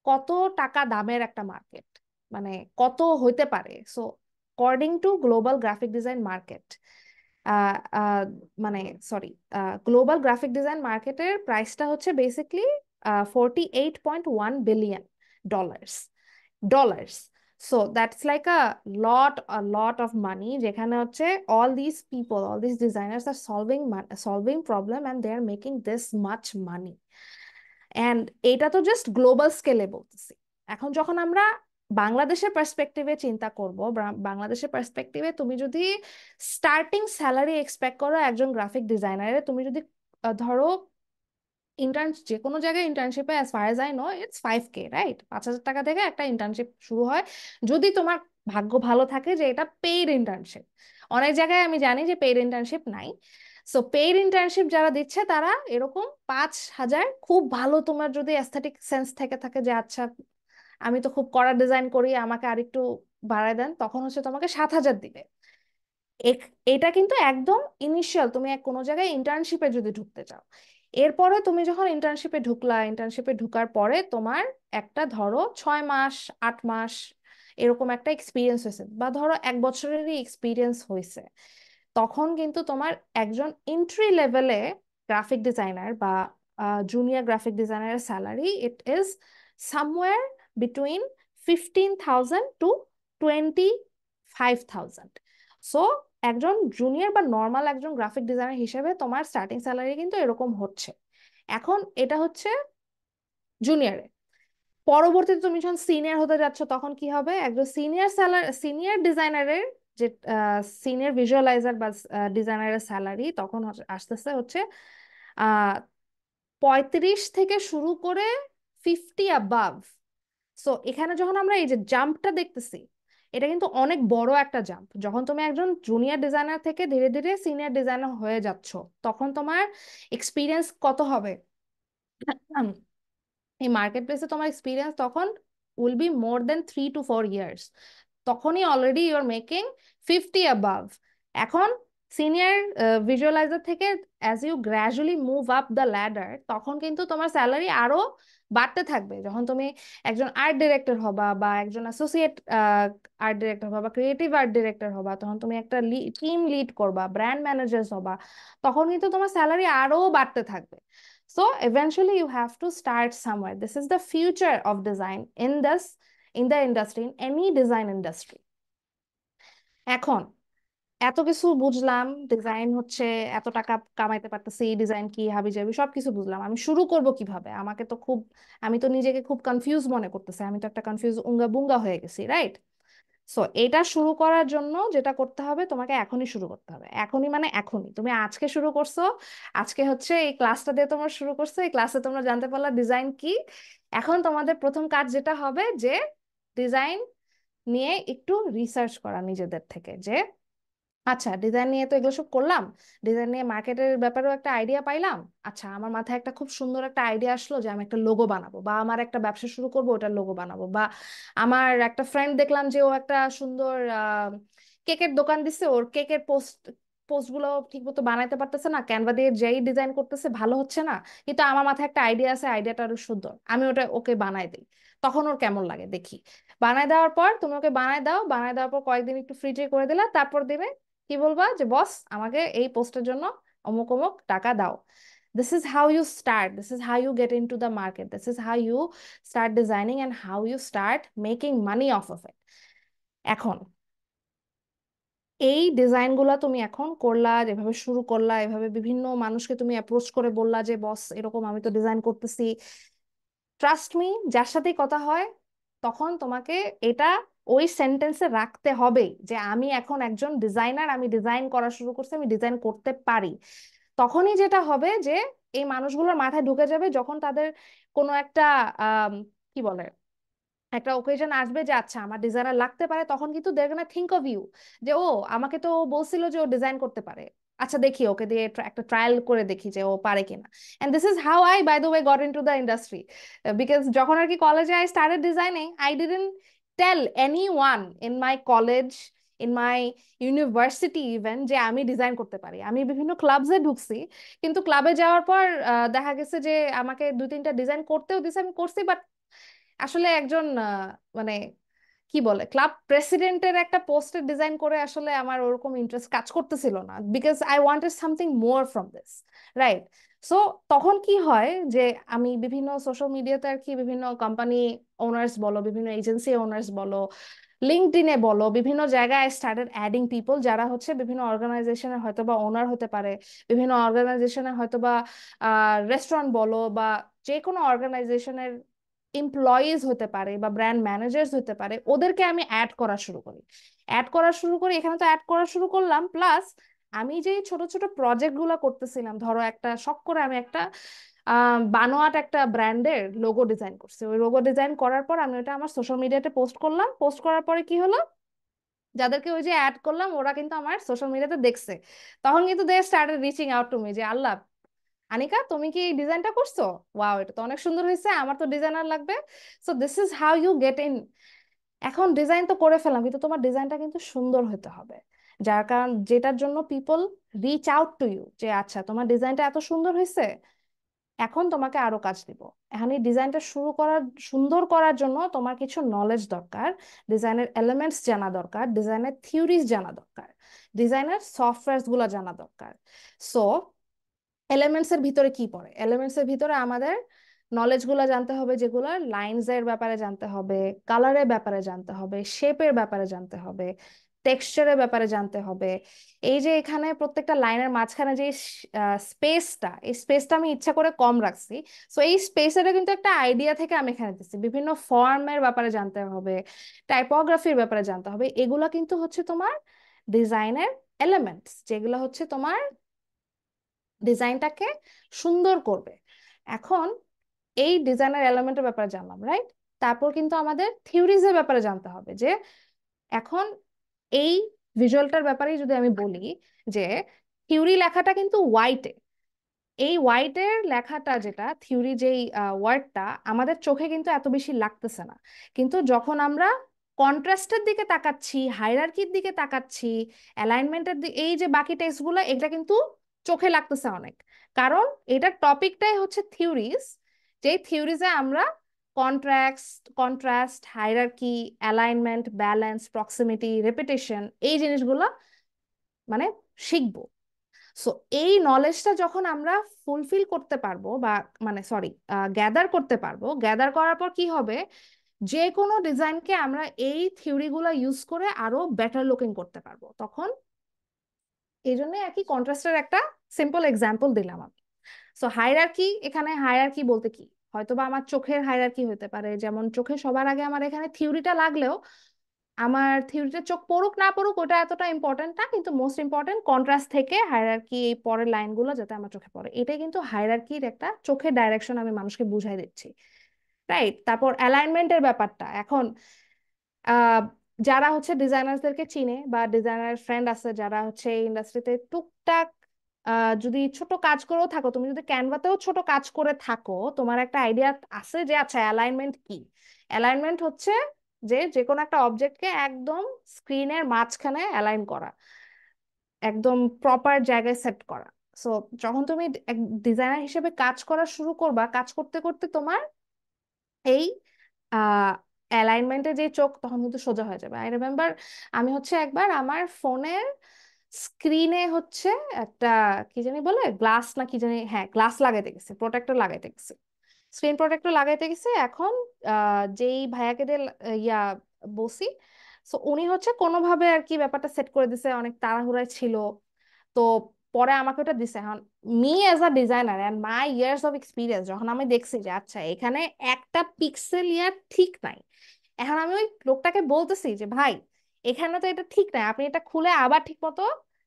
কত টাকা দামের একটা মার্কেট, মানে কত হইতে পারে? So according to global graphic design market, মানে সরি গ্লোবাল গ্রাফিক ডিজাইন মার্কেটের প্রাইসটা হচ্ছে basically forty eight point one billion dollars dollars so that's like a lot a lot of money, যেখানে হচ্ছে all this people, all this designers are solving solving problem and they are making this much money. And এটা তো just global স্কেলে বলতেছি। এখন যখন আমরা বাংলাদেশের পার্সপেক্টিভে চিন্তা করব, বাংলাদেশের পার্সপেক্টিভে তুমি যদি স্টার্টিং স্যালারি এক্সপেক্ট করো একজন গ্রাফিক ডিজাইনারের, তুমি যদি ধরো ইন্টার্ন যে কোনো জায়গায় ইন্টার্নশিপে as far as I know it's five K, right? পাঁচ হাজার টাকা থেকে একটা ইন্টার্নশিপ শুরু হয়, যদি তোমার ভাগ্য ভালো থাকে যে এটা পেইড ইন্টার্নশিপ। অনেক জায়গায় আমি জানি যে পেইড ইন্টার্নশিপ নাই। সো পেইড ইন্টার্নশিপ যারা দিচ্ছে তারা এরকম পাঁচ হাজার, খুব ভালো তোমার যদি অ্যাস্থেটিক সেন্স থেকে থাকে যে আচ্ছা আমি তো খুব কড়া ডিজাইন করি, আমাকে আরেকটু বাড়ায় দেন, তখন হচ্ছে তোমাকে সাত হাজার দিবে। এটা কিন্তু একদম ইনিশিয়াল, তুমি এক কোনো জায়গায় ইন্টার্নশিপে যদি ঢুকতে চাও। এরপরে তুমি যখন ইন্টার্নশিপে ঢুকলা, ইন্টার্নশিপে ঢুকার পরে তোমার একটা ধরো ছয় মাস আট মাস এরকম একটা এক্সপিরিয়েন্স হয়েছে, বা ধরো এক বছরেরই এক্সপিরিয়েন্স হয়েছে, তখন কিন্তু তোমার একজন এন্ট্রি লেভেলে গ্রাফিক ডিজাইনার বা জুনিয়র গ্রাফিক ডিজাইনারের salary it is somewhere between fifteen thousand to twenty five thousand. So একজন জুনিয়র বা নর্মাল একজন গ্রাফিক ডিজাইনার হিসেবে তোমার স্টার্টিং স্যালারি কিন্তু এরকম হচ্ছে। এখন এটা হচ্ছে জুনিয়রে, পরবর্তীতে তুমি যখন সিনিয়র হতে যাচ্ছ তখন কি হবে, একজন সিনিয়র স্যালারি সিনিয়র ডিজাইনারের যে সিনিয়র ভিজুয়ালাইজার বা ডিজাইনারের স্যালারি তখন আসতেছে হচ্ছে পঁয়ত্রিশ থেকে শুরু করে ফিফটি অ্যাবাভ। সো এখানে যখন আমরা এই যে জাম্পটা দেখতেছি, এটা কিন্তু অনেক বড় একটা জাম্প। যখন তুমি একজন জুনিয়র ডিজাইনার থেকে ধীরে ধীরে সিনিয়র ডিজাইনার হয়ে যাচ্ছ, তখন তোমার এক্সপিরিয়েন্স কত হবে এই মার্কেট প্লেসে? তোমার এক্সপিরিয়েন্স তখন will be more than three to four years. তখনই already you're making fifty above. এখন সিনিয়র ভিজুয়ালাইজার থেকে as you gradually move up the ladder, তখন কিন্তু তোমার স্যালারি আরো বাড়তে থাকবে। যখন তুমি একজন আর্ট ডিরেক্টর হবা বা একজন অ্যাসোসিয়েট আর্ট ডিরেক্টর হবা বা ক্রিয়েটিভ আর্ট ডিরেক্টর হবা, তখন তুমি একটা টিম লিড করবা, ব্র্যান্ড ম্যানেজার্স হবা, তখন কিন্তু তোমার স্যালারি আরো বাড়তে থাকবে। So eventually you have to start somewhere. This is the future of design in this in the industry, in any design industry. এখন এত কিছু বুঝলাম, ডিজাইন হচ্ছে এত টাকা কামাইতে পারতেছি, ডিজাইন কি হাবি যাবি সবকিছু বুঝলাম, আমি শুরু করব কিভাবে? আমাকে তো খুব আমি তো নিজেকে খুব কনফিউজ মনে করতেছি, আমি তো একটা কনফিউজ উঙ্গা বুঙ্গা হয়ে গেছি, রাইট? সো এটা শুরু করার জন্য যেটা করতে হবে, তোমাকে এখনই শুরু করতে হবে। এখনই মানে এখনই, তুমি আজকে শুরু করছো, আজকে হচ্ছে এই ক্লাসটা দিয়ে তোমরা শুরু করছো, এই ক্লাসে তোমরা জানতে পারলা ডিজাইন কি। এখন তোমাদের প্রথম কাজ যেটা হবে, যে ডিজাইন নিয়ে একটু রিসার্চ করা নিজেদের থেকে, যে আচ্ছা ডিজাইন নিয়ে তো এগুলো সব করলাম, ডিজাইন নিয়ে মার্কেটের ব্যাপারেও একটা আইডিয়া পাইলাম, আচ্ছা আমার মাথায় একটা খুব সুন্দর একটা আইডিয়া আসলো যে আমি একটা লোগো বানাবো, বা আমার একটা ব্যবসা শুরু করবো ওটার লোগো বানাবো, বা আমার একটা ফ্রেন্ড দেখলাম যে ও একটা সুন্দর কেকের দোকান দিচ্ছে, ওর কেকের পোস্ট পোস্টগুলো ঠিক মতো বানাইতে পারতেছে না, ক্যানভা দিয়ে যেই ডিজাইন করতেছে ভালো হচ্ছে না, কিন্তু আমার মাথায় একটা আইডিয়া আছে, আইডিয়াটা আরো সুন্দর, আমি ওটা ওকে বানাই দিই, তখন ওর কেমন লাগে দেখি। বানাই দেওয়ার পর তুমি ওকে বানাই দাও, বানাই দেওয়ার পর কয়েকদিন একটু ফ্রিজে করে দিলা, তারপর দিবে কি বলবা যে বস আমাকে এই পোস্টের জন্য অমুক অমুক টাকা দাও। This is how you start. This is how you get into the market. This is how you start designing and how you start making money off of it. এখন এই ডিজাইনগুলা তুমি এখন করলা, যেভাবে শুরু করলা, এভাবে বিভিন্ন মানুষকে তুমি অ্যাপ্রোচ করে বললা যে বস এরকম আমি তো ডিজাইন করতেছি, ট্রাস্ট মি যার সাথে কথা হয় তখন তোমাকে এটা ওই সেন্টেন্সে রাখতে হবে যে আমি এখন একজন ডিজাইনার, আমি ডিজাইন করা শুরু করছি, আমি ডিজাইন করতে পারি। তখনই যেটা হবে যে এই মানুষগুলোর মাথায় ঢুকে যাবে, যখন তাদের কোনো একটা কি বলে একটা ওকেশন আসবে যে আচ্ছা আমার ডিজাইনার লাগতে পারে, তখন কিন্তু they are gonna think of you যে ও আমাকে তো বলছিল যে ও ডিজাইন করতে পারে, আচ্ছা দেখি ওকে দিয়ে একটা ট্রায়াল করে দেখি যে ও পারে কিনা। And this is how I by the way got into the industry, because যখন আর কি কলেজে I started designing, I didn't tell anyone in my college, in my university even, যে আমি ডিজাইন করতে পারি। আমি বিভিন্ন ক্লাবসে ঢুকছি, কিন্তু ক্লাবে যাওয়ার পর দেখা গেছে যে আমাকে দুই তিনটা ডিজাইন করতেও দিছে, আমি করছি, বাট আসলে একজন মানে কি বলে ক্লাব প্রেসিডেন্টের একটা পোস্টের ডিজাইন করে আসলে আমার ওরকম ইন্টারেস্ট কাজ করতেছিল না, because I wanted something more from this, right? So তখন কি হয় যে আমি বিভিন্ন সোশ্যাল মিডিয়াতে আর কি বিভিন্ন কোম্পানি ওনার্স বলো, বিভিন্ন এজেন্সি ওনার্স বলো, লিঙ্কডইনে বলো, বিভিন্ন জায়গায় আই স্টার্টেড অ্যাডিং পিপল যারা হচ্ছে বিভিন্ন অর্গানাইজেশনের হয়তো বা ওনার হতে পারে, বিভিন্ন অর্গানাইজেশনের হয়তো বা রেস্টুরেন্ট বলো, বা যে কোনো অর্গানাইজেশনের এমপ্লয়িজ হতে পারে, বা ব্র্যান্ড ম্যানেজার্স হতে পারে, ওদেরকে আমি অ্যাড করা শুরু করি অ্যাড করা শুরু করি এখানে তো অ্যাড করা শুরু করলাম। প্লাস আমি যে ছোট ছোট প্রজেক্টগুলো করতেছিলাম, ধরো একটা শখ করে আমি একটা বানোয়াট একটা ব্র্যান্ডের লোগো ডিজাইন করছি, ওই লোগো ডিজাইন করার পর আমি ওটা আমার সোশ্যাল মিডিয়াতে পোস্ট করলাম। পোস্ট করার পরে কি হলো, যাদেরকে ওই যে অ্যাড করলাম ওরা কিন্তু আমার সোশ্যাল মিডিয়াতে দেখছে, তখন কিন্তু they started reaching out to me যে আল্লাহ Anika, তুমি কি এই ডিজাইনটা করছো? ওয়াও, এটা তো অনেক সুন্দর হয়েছে, আমার তো ডিজাইনার লাগবে। So this is how you get in. এখন ডিজাইন তো করে ফেললাম, কিন্তু তোমার ডিজাইনটা কিন্তু সুন্দর হতে হবে, যার কারণ যেটার জন্য people reach out to you, যে আচ্ছা তোমার ডিজাইনটা এত সুন্দর হয়েছে, এখন তোমাকে আরো কাজ দিব। এখন এই ডিজাইনটা শুরু করার সুন্দর করার জন্য তোমার কিছু নলেজ দরকার, ডিজাইনের এলিমেন্টস জানা দরকার, ডিজাইনের থিওরিজ জানা দরকার, ডিজাইনের সফটওয়্যারস গুলো জানা দরকার। সো এলিমেন্টস এর ভিতরে কি পড়ে? এলিমেন্টস এর ভিতরে আমাদের নলেজ গুলা জানতে হবে, যেগুলো লাইনস এর ব্যাপারে জানতে হবে, কালারের ব্যাপারে জানতে হবে, শেপের ব্যাপারে জানতে হবে, টেক্সচারের ব্যাপারে জানতে হবে। এই যে এখানে প্রত্যেকটা লাইনের মাঝখানে যে স্পেসটা, এই স্পেসটা আমি ইচ্ছা করে কম রাখছি। সো এই স্পেসটা কিন্তু একটা আইডিয়া থেকে আমি এখানে দিচ্ছি। বিভিন্ন ফর্মের ব্যাপারে জানতে হবে, টাইপোগ্রাফির ব্যাপারে জানতে হবে। এগুলা কিন্তু হচ্ছে তোমার ডিজাইনের এলিমেন্টস, যেগুলো হচ্ছে তোমার ডিজাইনটাকে সুন্দর করবে। এখন এই ডিজাইনের এলিমেন্টের ব্যাপারে জানলাম, রাইট? তারপর কিন্তু আমাদের থিওরিজের ব্যাপারে জানতে হবে। যে এখন এই ভিজুয়ালটার ব্যাপারে যদি আমি বলি, যে থিওরি লেখাটা কিন্তু হোয়াইটে, এই হোয়াইটের লেখাটা যেটা থিওরি, যেই ওয়ার্ডটা আমাদের চোখে কিন্তু এত বেশি লাগতেছে না, কিন্তু যখন আমরা কন্ট্রাস্টের দিকে তাকাচ্ছি, হায়ারার্কির দিকে তাকাচ্ছি, অ্যালাইনমেন্টের দিকে, এই যে বাকি টেক্সটগুলো, এটা কিন্তু চোখে লাগতেছে অনেক, কারণ এটার টপিকটাই হচ্ছে থিওরিজ, যেই থিওরিজে আমরা contrast contrast hierarchy, alignment, balance, proximity, repetition, এই জিনিসগুলো মানে শিখবো। সো এই নলেজটা যখন আমরা ফুলফিল করতে পারবো, বা মানে সরি গ্যাদার করতে পারবো, গ্যাদার করার পর কি হবে, যে কোনো ডিজাইনকে আমরা এই থিওরিগুলো ইউজ করে আরো বেটার লুকিং করতে পারবো। তখন এই জন্য আর কি কন্ট্রাস্টের একটা সিম্পল এক্সাম্পল দিলাম আমি। সো হায়ারার্কি, এখানে হায়ারার্কি বলতে কি, হয়তোবা আমার চোখের হায়ারার্কি হতে পারে, যেমন চোখে সবার আগে আমার এখানে থিওরিটা লাগলেও, আমার থিওরিটা চোখ পড়ুক না পড়ুক ওটা এতটা ইম্পর্টেন্ট না, কিন্তু মোস্ট ইম্পর্টেন্ট কন্ট্রাস্ট থেকে হায়ারার্কি, এই পরের লাইনগুলো যাতে আমার চোখে পড়ে, এটাই কিন্তু হায়ারার্কির একটা চোখের ডাইরেকশন আমি মানুষকে বুঝাই দিচ্ছি, রাইট? তারপর অ্যালাইনমেন্টের ব্যাপারটা, এখন আহ যারা হচ্ছে ডিজাইনারদেরকে চিনে, বা ডিজাইনার ফ্রেন্ড আছে যারা হচ্ছে এই ইন্ডাস্ট্রিতে টুকটাক যদি ছোট কাজ করেও থাকো, তুমি যদি ক্যানভাতেও ছোট কাজ করে থাকো, তোমার একটা আইডিয়া আছে যে আচ্ছা অ্যালাইনমেন্ট কি। অ্যালাইনমেন্ট হচ্ছে যে যে কোনো একটা অবজেক্টকে একদম স্ক্রিনের মাঝখানে অ্যালাইন করা, একদম প্রপার জায়গায় সেট করা। সো যখন তুমি ডিজাইনার হিসেবে কাজ করা শুরু করবা, কাজ করতে করতে তোমার এই আহ অ্যালাইনমেন্টে যে চোখ, তখন কিন্তু সোজা হয়ে যাবে। আই রিমেম্বার আমি হচ্ছে একবার আমার ফোনের স্ক্রিনে হচ্ছে একটা কি জানি বলে গ্লাস না কি জানি, হ্যাঁ গ্লাস লাগাইতে গেছে, প্রোটেক্টর লাগাইতে গেছে, স্ক্রিন প্রোটেক্টর লাগাইতে গেছে। এখন যেই ভাইয়াকে দিয়ে ইয়া বসি, সো উনি হচ্ছে কোনোভাবে আর কি ব্যাপারটা সেট করে দিছে, অনেক তাড়াহুড়ায় ছিল, তো পরে আমাকে ওটা দিছে। এখন me as a designer and my years of experience, যখন আমি দেখছি যে আচ্ছা এখানে একটা পিক্সেল ইয়ার ঠিক নাই, এখন আমি ওই লোকটাকে বলতেছি যে ভাই এখানে তো এটা ঠিক নাই, আপনি এটা খুলে আবার ঠিক মতো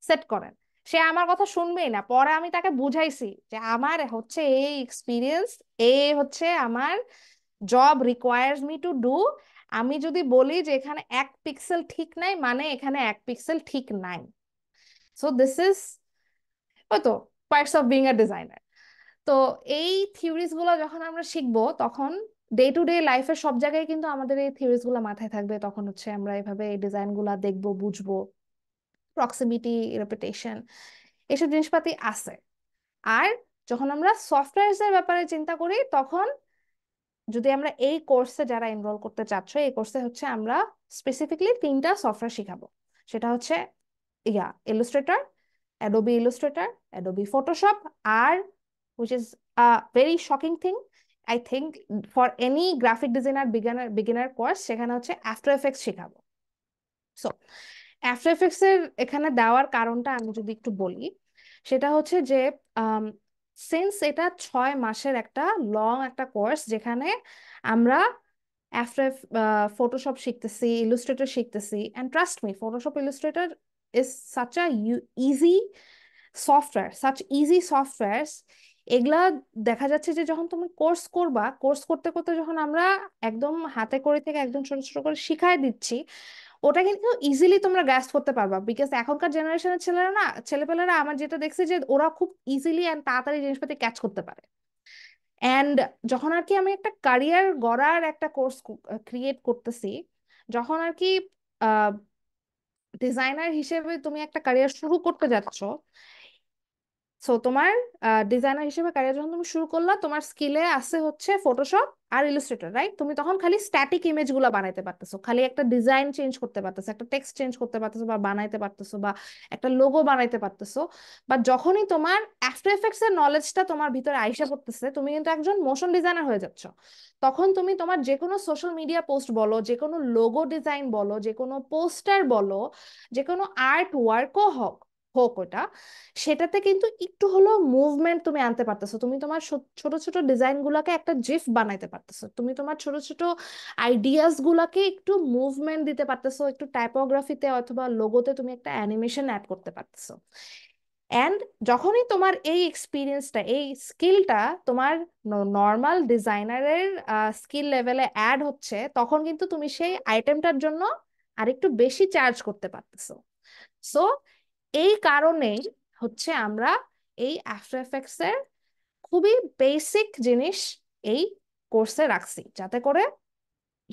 সেট করেন। সে আমার কথা শুনবেই না। পরে আমি তাকে বুঝাইছি যে আমার হচ্ছে এই এক্সপিরিয়েন্স, এ হচ্ছে আমার job requires me to do. আমি যদি বলি যে এখানে এক পিক্সেল ঠিক নাই, মানে এখানে এক পিক্সেল ঠিক নাই। সো দিস ইজ ওই তো parts of being a designer. তো এই থিওরিজ গুলো যখন আমরা শিখবো, তখন ডে টু ডে লাইফের সব জায়গায় কিন্তু আমাদের এই থিওরিজ গুলো মাথায় থাকবে। তখন হচ্ছে আমরা এভাবে এই ডিজাইন গুলা দেখবো, বুঝবো। প্রক্সিমিটি, রেপিটেশন, এসব জিনিসপাতি আছে। আর যখন আমরা সফটওয়্যারের ব্যাপারে চিন্তা করি, তখন যদি আমরা এই কোর্সে যারা এনরোল করতে চাচ্ছ, এই কোর্সে হচ্ছে আমরা স্পেসিফিকলি তিনটা সফটওয়্যার শিখাবো। সেটা হচ্ছে yeah Illustrator, Adobe Illustrator, Adobe Photoshop, আর which is a very shocking thing I think for any graphic designer beginner beginner course, সেখানে হচ্ছে আফটার এফেক্টস শিখাবো। সো আফটার এফেক্টস এর এখানে দেওয়ার কারণটা আমি যদি একটু বলি, সেটা হচ্ছে যে সিন্স এটা ছয় মাসের একটা লং একটা কোর্স, যেখানে আমরা আফটার ফটোশপ শিখতেছি, ইলাস্ট্রেটর শিখতেছি। And trust me, Photoshop Illustrator is such a easy software, such easy software. এগুলা দেখা যাচ্ছে যে যখন তুমি কোর্স করবা, কোর্স করতে করতে যখন আমরা একদম হাতে করে থেকে একদম ছোট ছোট করে শিখাই দিচ্ছি, ওটা কিন্তু ইজিলি তোমরা গ্রাস্প করতে পারবা, বিকজ এখনকার জেনারেশনের ছেলেরা না ছেলেপেলেরা আমার যেটা দেখছে যে ওরা খুব ইজিলি অ্যান্ড তাড়াতাড়ি জিনিসপাতি ক্যাচ করতে পারে। অ্যান্ড যখন আর কি আমি একটা ক্যারিয়ার গড়ার একটা কোর্স ক্রিয়েট করতেছি, যখন আর কি ডিজাইনার হিসেবে তুমি একটা ক্যারিয়ার শুরু করতে যাচ্ছ, সো তোমার ডিজাইনার হিসেবে ক্যারিয়ার যখন তুমি শুরু করলা, তোমার স্কিলে আছে হচ্ছে ফটোশপ আর ইলাস্ট্রেটর, রাইট? তুমি তখন খালি স্ট্যাটিক ইমেজ গুলো বানাইতে পারতেছো, খালি একটা ডিজাইন চেঞ্জ করতে পারতেছো, একটা টেক্সট চেঞ্জ করতে পারতেছো বা বানাইতে পারতেছো বা একটা লোগো বানাইতে পারতেছো। বা যখনই তোমার আফটার এফেক্টস এর নলেজটা তোমার ভিতরে আইসা পড়তেছে, তুমি কিন্তু একজন মোশন ডিজাইনার হয়ে যাচ্ছ। তখন তুমি তোমার যে কোনো সোশ্যাল মিডিয়া পোস্ট বলো, যে কোনো লোগো ডিজাইন বলো, যে কোনো পোস্টার বলো, যে কোনো আর্ট ওয়ার্কও হোক হোক ওটা সেটাতে কিন্তু একটু হলো মুভমেন্ট তুমি আনতে পারতেছো। তুমি তোমার ছোট ছোট ডিজাইন গুলাকে একটা জিফ বানাইতে পারতেছো, তুমি তোমার ছোট ছোট আইডিয়াস গুলাকে একটু মুভমেন্ট দিতে পারতেছো, একটু টাইপোগ্রাফিতে অথবা লোগোতে তুমি একটা অ্যানিমেশন অ্যাড করতে পারতেছো। অ্যান্ড যখনই তোমার এই এক্সপিরিয়েন্সটা, এই স্কিলটা তোমার নর্মাল ডিজাইনারের স্কিল লেভেলে অ্যাড হচ্ছে, তখন কিন্তু তুমি সেই আইটেমটার জন্য আরেকটু বেশি চার্জ করতে পারতেছো। সো এই কারণেই হচ্ছে আমরা এই আফটার এফেক্টস এর খুবই বেসিক জিনিস এই কোর্সে রাখছি, যাতে করে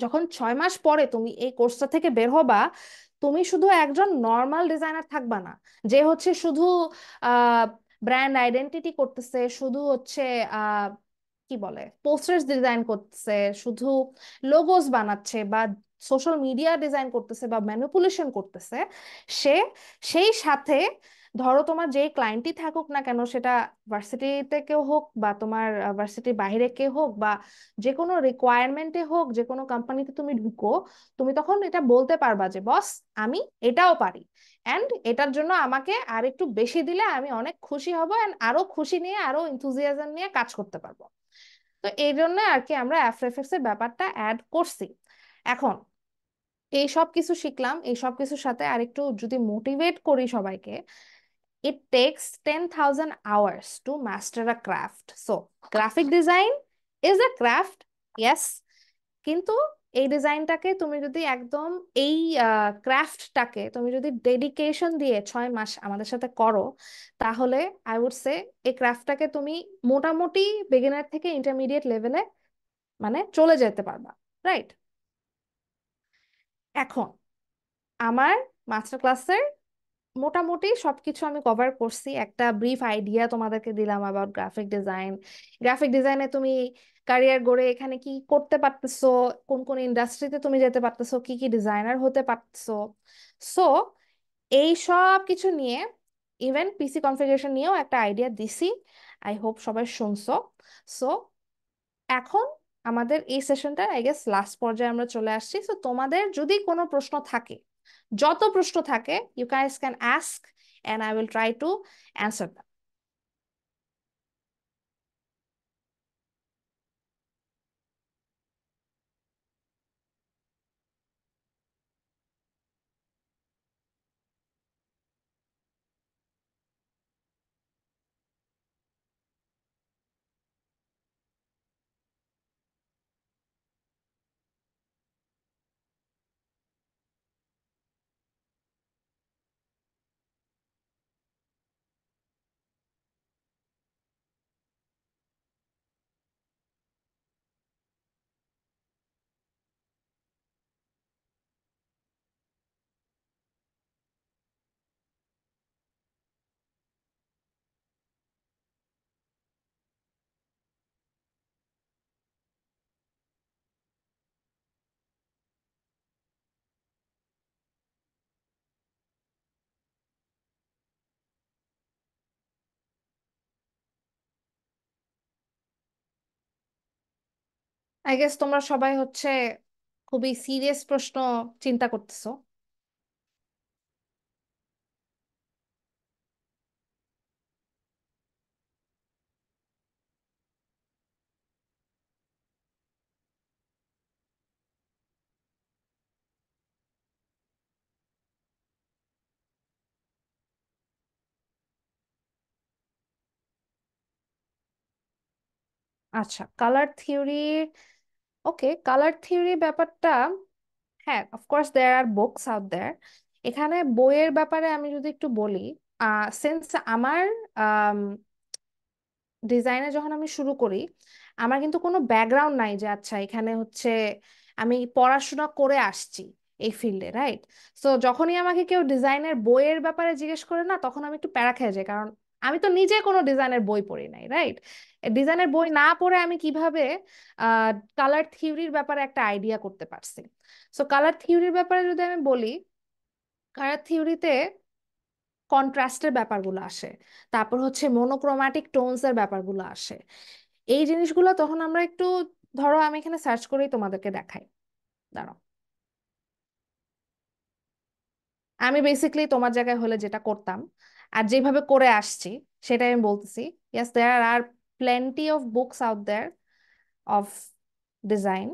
যখন ছয় মাস পরে তুমি এই কোর্সটা থেকে বের হবা, তুমি শুধু একজন নর্মাল ডিজাইনার থাকবা না যে হচ্ছে শুধু ব্র্যান্ড আইডেন্টিটি করতেছে, শুধু হচ্ছে আহ কি বলে পোস্টার্স ডিজাইন করতেছে, শুধু লোগোস বানাচ্ছে বা সোশ্যাল মিডিয়া ডিজাইন করতেছে বা ম্যানিপুলেশন করতেছে। সে সেই সাথে ধরো তোমার যে ক্লায়েন্টই থাকুক না কেন, সেটা ভার্সিটিতে কেউ হোক বা তোমার ভার্সিটির বাইরে কেউ হোক বা যে কোনো রিকোয়ারমেন্টে হোক, যে কোনো কোম্পানিতে তুমি ঢুকো, তুমি তখন এটা বলতে পারবা যে বস আমি এটাও পারি, অ্যান্ড এটার জন্য আমাকে আর একটু বেশি দিলে আমি অনেক খুশি হব, অ্যান্ড আরো খুশি নিয়ে আরো এনথুজিয়াজম নিয়ে কাজ করতে পারবো। তো এই জন্য আর কি আমরা আফটার এফেক্টস এর ব্যাপারটা অ্যাড করছি। এখন এই সব কিছু শিখলাম, এই সব কিছুর সাথে আরেকটু যদি মোটিভেট করি সবাইকে, it takes ten thousand hours to master a craft. So graphic design is a craft, yes, কিন্তু এই ডিজাইনটাকে তুমি যদি একদম এই ক্রাফটটাকে তুমি যদি ডেডিকেশন দিয়ে ছয় মাস আমাদের সাথে করো, তাহলে আই উড সে এই ক্রাফটটাকে তুমি মোটামুটি বিগিনার থেকে ইন্টারমিডিয়েট লেভেলে মানে চলে যেতে পারবা, রাইট? এখন আমার মাস্টার ক্লাসের মোটামুটি সবকিছু আমি কভার করছি, একটা ব্রিফ আইডিয়া তোমাদেরকে দিলাম অ্যাবাউট গ্রাফিক ডিজাইন। গ্রাফিক ডিজাইনে তুমি ক্যারিয়ার গড়ে এখানে কি করতে পারতেছো, কোন কোন ইন্ডাস্ট্রিতে তুমি যেতে পারতেছো, কি কি ডিজাইনার হতে পারতেছো, সো এই সব কিছু নিয়ে ইভেন পিসি কনফিগারেশন নিয়েও একটা আইডিয়া দিছি। আই হোপ সবাই শুনছো। সো এখন আমাদের এই সেশনটা আই গেস লাস্ট পর্যায়ে আমরা চলে আসছি। সো তোমাদের যদি কোনো প্রশ্ন থাকে, যত প্রশ্ন থাকে, you guys can ask and I will try to answer them. I guess তোমরা সবাই হচ্ছে খুবই সিরিয়াস প্রশ্ন চিন্তা করতেছো। আচ্ছা, colour theory, okay, colour theory ব্যাপারটা হ্যাঁ, of course there are books out there. এখানে বইয়ের ব্যাপারে আমি যদি একটু বলি, সেন্স আমার ডিজাইনে যখন আমি শুরু করি আমার কিন্তু কোনো ব্যাকগ্রাউন্ড নাই যে আচ্ছা এখানে হচ্ছে আমি পড়াশোনা করে আসছি এই ফিল্ডে, রাইট? সো যখনই আমাকে কেউ ডিজাইনের বইয়ের ব্যাপারে জিজ্ঞেস করে না, তখন আমি একটু প্যারা খেয়ে যাই, কারণ আমি তো নিজে কোনো ডিজাইনের বই পড়ি নাই, রাইট? ডিজাইনের বই না পড়ে আমি কিভাবে কালার থিওরির ব্যাপারে একটা আইডিয়া করতে পারছি। সো কালার থিওরির ব্যাপারে যদি আমি বলি, কালার থিওরিতে কন্ট্রাস্টের ব্যাপারগুলো আসে, তারপর হচ্ছে মোনোক্রোম্যাটিক টোনস এর ব্যাপারগুলো আসে। এই জিনিসগুলো তখন আমরা একটু, ধরো আমি এখানে সার্চ করেই তোমাদেরকে দেখাই, দাঁড়াও আমি বেসিক্যালি তোমার জায়গায় হলে যেটা করতাম আর যেভাবে করে আসছি সেটাই আমি বলতেছি। Yes, there are plenty of books out there of design.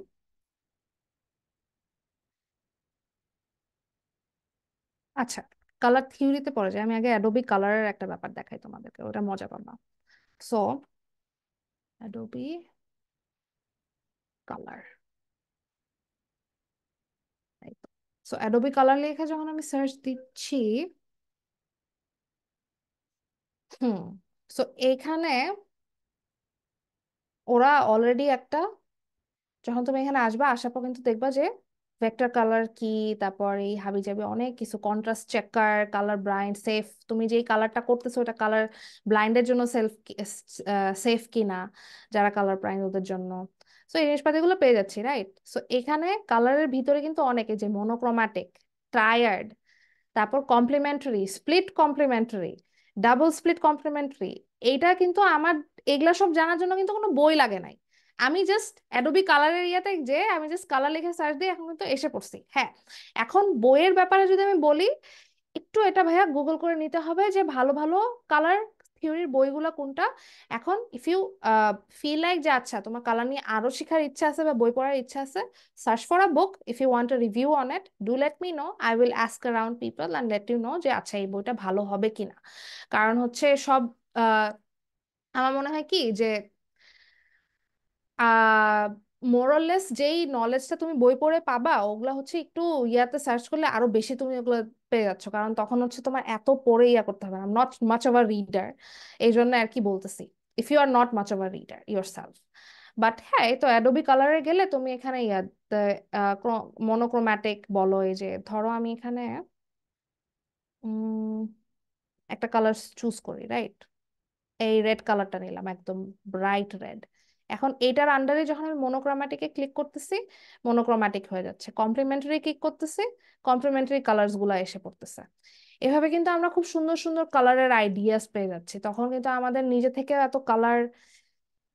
আচ্ছা, কালার থিওরিতে পড়ে যায়, আমি আগে অ্যাডোবি কালারের একটা ব্যাপার দেখাই তোমাদেরকে, ওটা মজা পাবা। So Adobe Color, so Adobe Color লেখা যখন আমি সার্চ দিচ্ছি, হুম সো এখানে ওরা অলরেডি একটা, যখন তুমি এখানে আসবা আসার পর কিন্তু দেখবা যে ভেক্টর কালার কি, তারপর এই হাবি যাবে অনেক কিছু, contrast checker, colour blind safe, তুমি যেই কালারটা করতেছো ওটা কালার ব্লাইন্ডের জন্য সেলফ সেফ কিনা, যারা কালার ব্লাইন্ড ওদের জন্য। সো এই জিনিসপাতিগুলো পেয়ে যাচ্ছি, রাইট? সো এখানে কালারের ভিতরে কিন্তু অনেকে যে মনোক্রোম্যাটিক, ট্রায়াড, তারপর complementary, split complementary, double split complementary, এইটা কিন্তু আমার এগুলা সব জানার জন্য কিন্তু কোনো বই লাগে নাই। আমি জাস্ট অ্যাডোবি কালারের ইয়াতে যে আমি জাস্ট কালার লিখে সার্চ দিয়ে এখন কিন্তু এসে পড়ছি। হ্যাঁ, এখন বইয়ের ব্যাপারে যদি আমি বলি, একটু এটা ভাইয়া গুগল করে নিতে হবে যে ভালো ভালো কালার থিওরির বইগুলো কোনটা। এখন ইফ ইউ ফিল লাইক যে আচ্ছা তোমার কালার নিয়ে আরো শেখার ইচ্ছা আছে বা বই পড়ার ইচ্ছা আছে, search for a book. If you want review on it, do let me know, I will ask around people and let you know যে আচ্ছা এই বইটা ভালো হবে কিনা। কারণ হচ্ছে সব আহ, আমার মনে হয় কি যে আহ মোরলেস যেই নলেজটা তুমি বই পড়ে পাবা ওগুলা হচ্ছে একটু ইয়াতে সার্চ করলে আরো বেশি তুমি ওগুলো পেয়ে যাচ্ছ, কারণ তখন হচ্ছে তোমার এত পড়ে ইয়া করতে হবে না। Not much of a reader, এই জন্য আর কি বলতেছি, if you are not much of a reader yourself. But হ্যাঁ, এই তো অ্যাডোবি কালারে গেলে তুমি এখানে ইয়া মনোক্রোম্যাটিক বলো, এই যে ধরো আমি এখানে উম, একটা কালার চুজ করি, রাইট? এই রেড কালারটা নিলাম, একদম ব্রাইট রেড। এখন এটার আন্ডারে যখন আমি মনোক্রোম্যাটিকে ক্লিক করতেছি, মনোক্রোম্যাটিক হয়ে যাচ্ছে, কমপ্লিমেন্টারি ক্লিক করতেছি, কমপ্লিমেন্টারি কালার্স গুলা এসে পড়তেছে। এভাবে কিন্তু আমরা খুব সুন্দর সুন্দর কালারের আইডিয়াস পেয়ে যাচ্ছি, তখন কিন্তু আমাদের নিজে থেকে এত কালার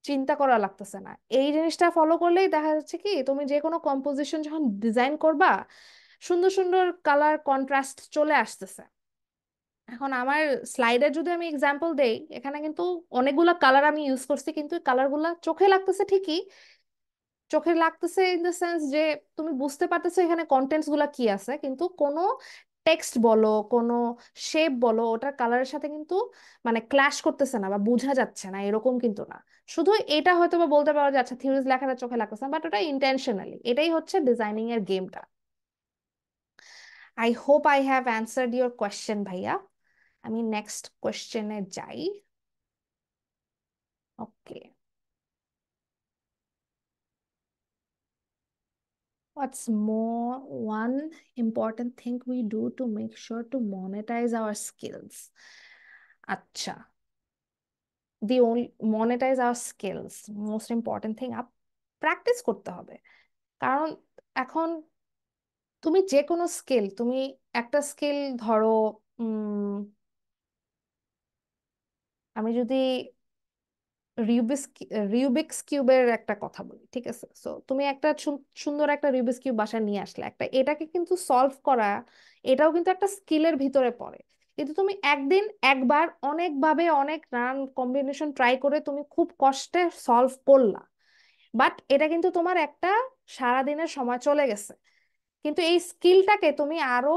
চিন্তা করা লাগতেছে না। এই জিনিসটা ফলো করলেই দেখা যাচ্ছে কি তুমি যে কোনো কম্পোজিশন যখন ডিজাইন করবা, সুন্দর সুন্দর কালার কন্ট্রাস্ট চলে আসতেছে। এখন আমার স্লাইডের যদি আমি এক্সাম্পল দেই, এখানে কিন্তু অনেকগুলা কালার আমি ইউজ করছি, কিন্তু কালারগুলা চোখে লাগতেছে ঠিকই, চোখে লাগতেছে ইন দ্য সেন্স যে তুমি বুঝতে পারতেছো এখানে কন্টেন্টস গুলা কি আছে, কিন্তু কোনো টেক্সট বলো কোনো শেপ বলো ওটার কালারের সাথে কিন্তু মানে ক্ল্যাশ করতেছে না বা বোঝা যাচ্ছে না, এরকম কিন্তু না। শুধু এটা হয়তো বা বলতে পারো যে আচ্ছা থিওরিজ লেখাটা চোখে লাগতেছে না, বাট ওটা ইন্টেনশনালি। এটাই হচ্ছে ডিজাইনিং এর গেমটা। I hope I have answered your question ভাইয়া। আমি নেক্সট কোয়েশ্চেনে যাই। ওকে, what's more one important thing we do to make sure to monetize our skills? Acha, the only monetize our skills, most important thing up practice করতে হবে। কারণ এখন তুমি যে কোনো স্কিল, তুমি একটা স্কিল ধরো উম আমি যদি রিউবিক রিউবিক্স কিউবের একটা কথা বলি, ঠিক আছে? সো তুমি একটা সুন্দর একটা রিউবিক্স কিউব বাসায় নিয়ে আসলে একটা, এটাকে কিন্তু সলভ করা এটাও কিন্তু একটা স্কিলের ভিতরে পড়ে। কিন্তু তুমি একদিন একবার অনেকভাবে অনেক নানান কম্বিনেশন ট্রাই করে তুমি খুব কষ্টে সলভ করলা, বাট এটা কিন্তু তোমার একটা সারাদিনের সময় চলে গেছে। কিন্তু এই স্কিলটাকে তুমি আরো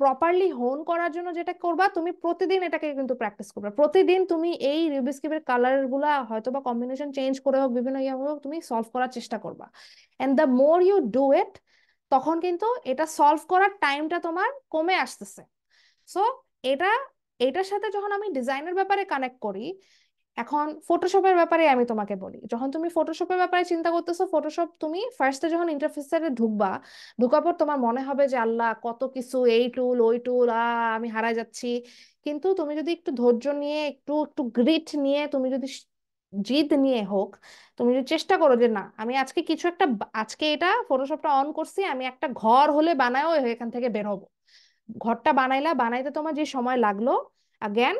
প্রপারলি হোন করার জন্য যেটা করবা, তুমি প্রতিদিন এটাকে কিন্তু প্র্যাকটিস করবে। প্রতিদিন তুমি এই রিউবিক্স কিউবের কালার গুলা হয়তো বা কম্বিনেশন চেঞ্জ করে হোক, বিভিন্ন ইয়ে হোক, তুমি সলভ করার চেষ্টা করবা। And the more you do it, তখন কিন্তু এটা সলভ করার টাইমটা তোমার কমে আসতেছে। সো এটা এটার সাথে যখন আমি ডিজাইনের ব্যাপারে কানেক্ট করি, এখন ফটোশপের ব্যাপারে আমি তোমাকে বলি, যখন তুমি ফটোশপের ব্যাপারে চিন্তা করতেছো, ফটোশপ তুমি ফার্স্টে যখন ইন্টারফেসে ঢুকবা, ঢুকার পর তোমার মনে হবে যে আল্লাহ কত কিছু, এই টুল ওই টুল, আহ আমি হারাই যাচ্ছি। কিন্তু তুমি যদি একটু ধৈর্য নিয়ে, একটু একটু গ্রিট নিয়ে, তুমি যদি জিদ নিয়ে হোক, তুমি যদি চেষ্টা করো যে না আমি আজকে কিছু একটা, আজকে এটা ফটোশপটা অন করছি, আমি একটা ঘর হলে বানায়ও এখান থেকে বের হবো। ঘরটা বানাইলা, বানাইতে তোমার যে সময় লাগলো, অ্যাগেন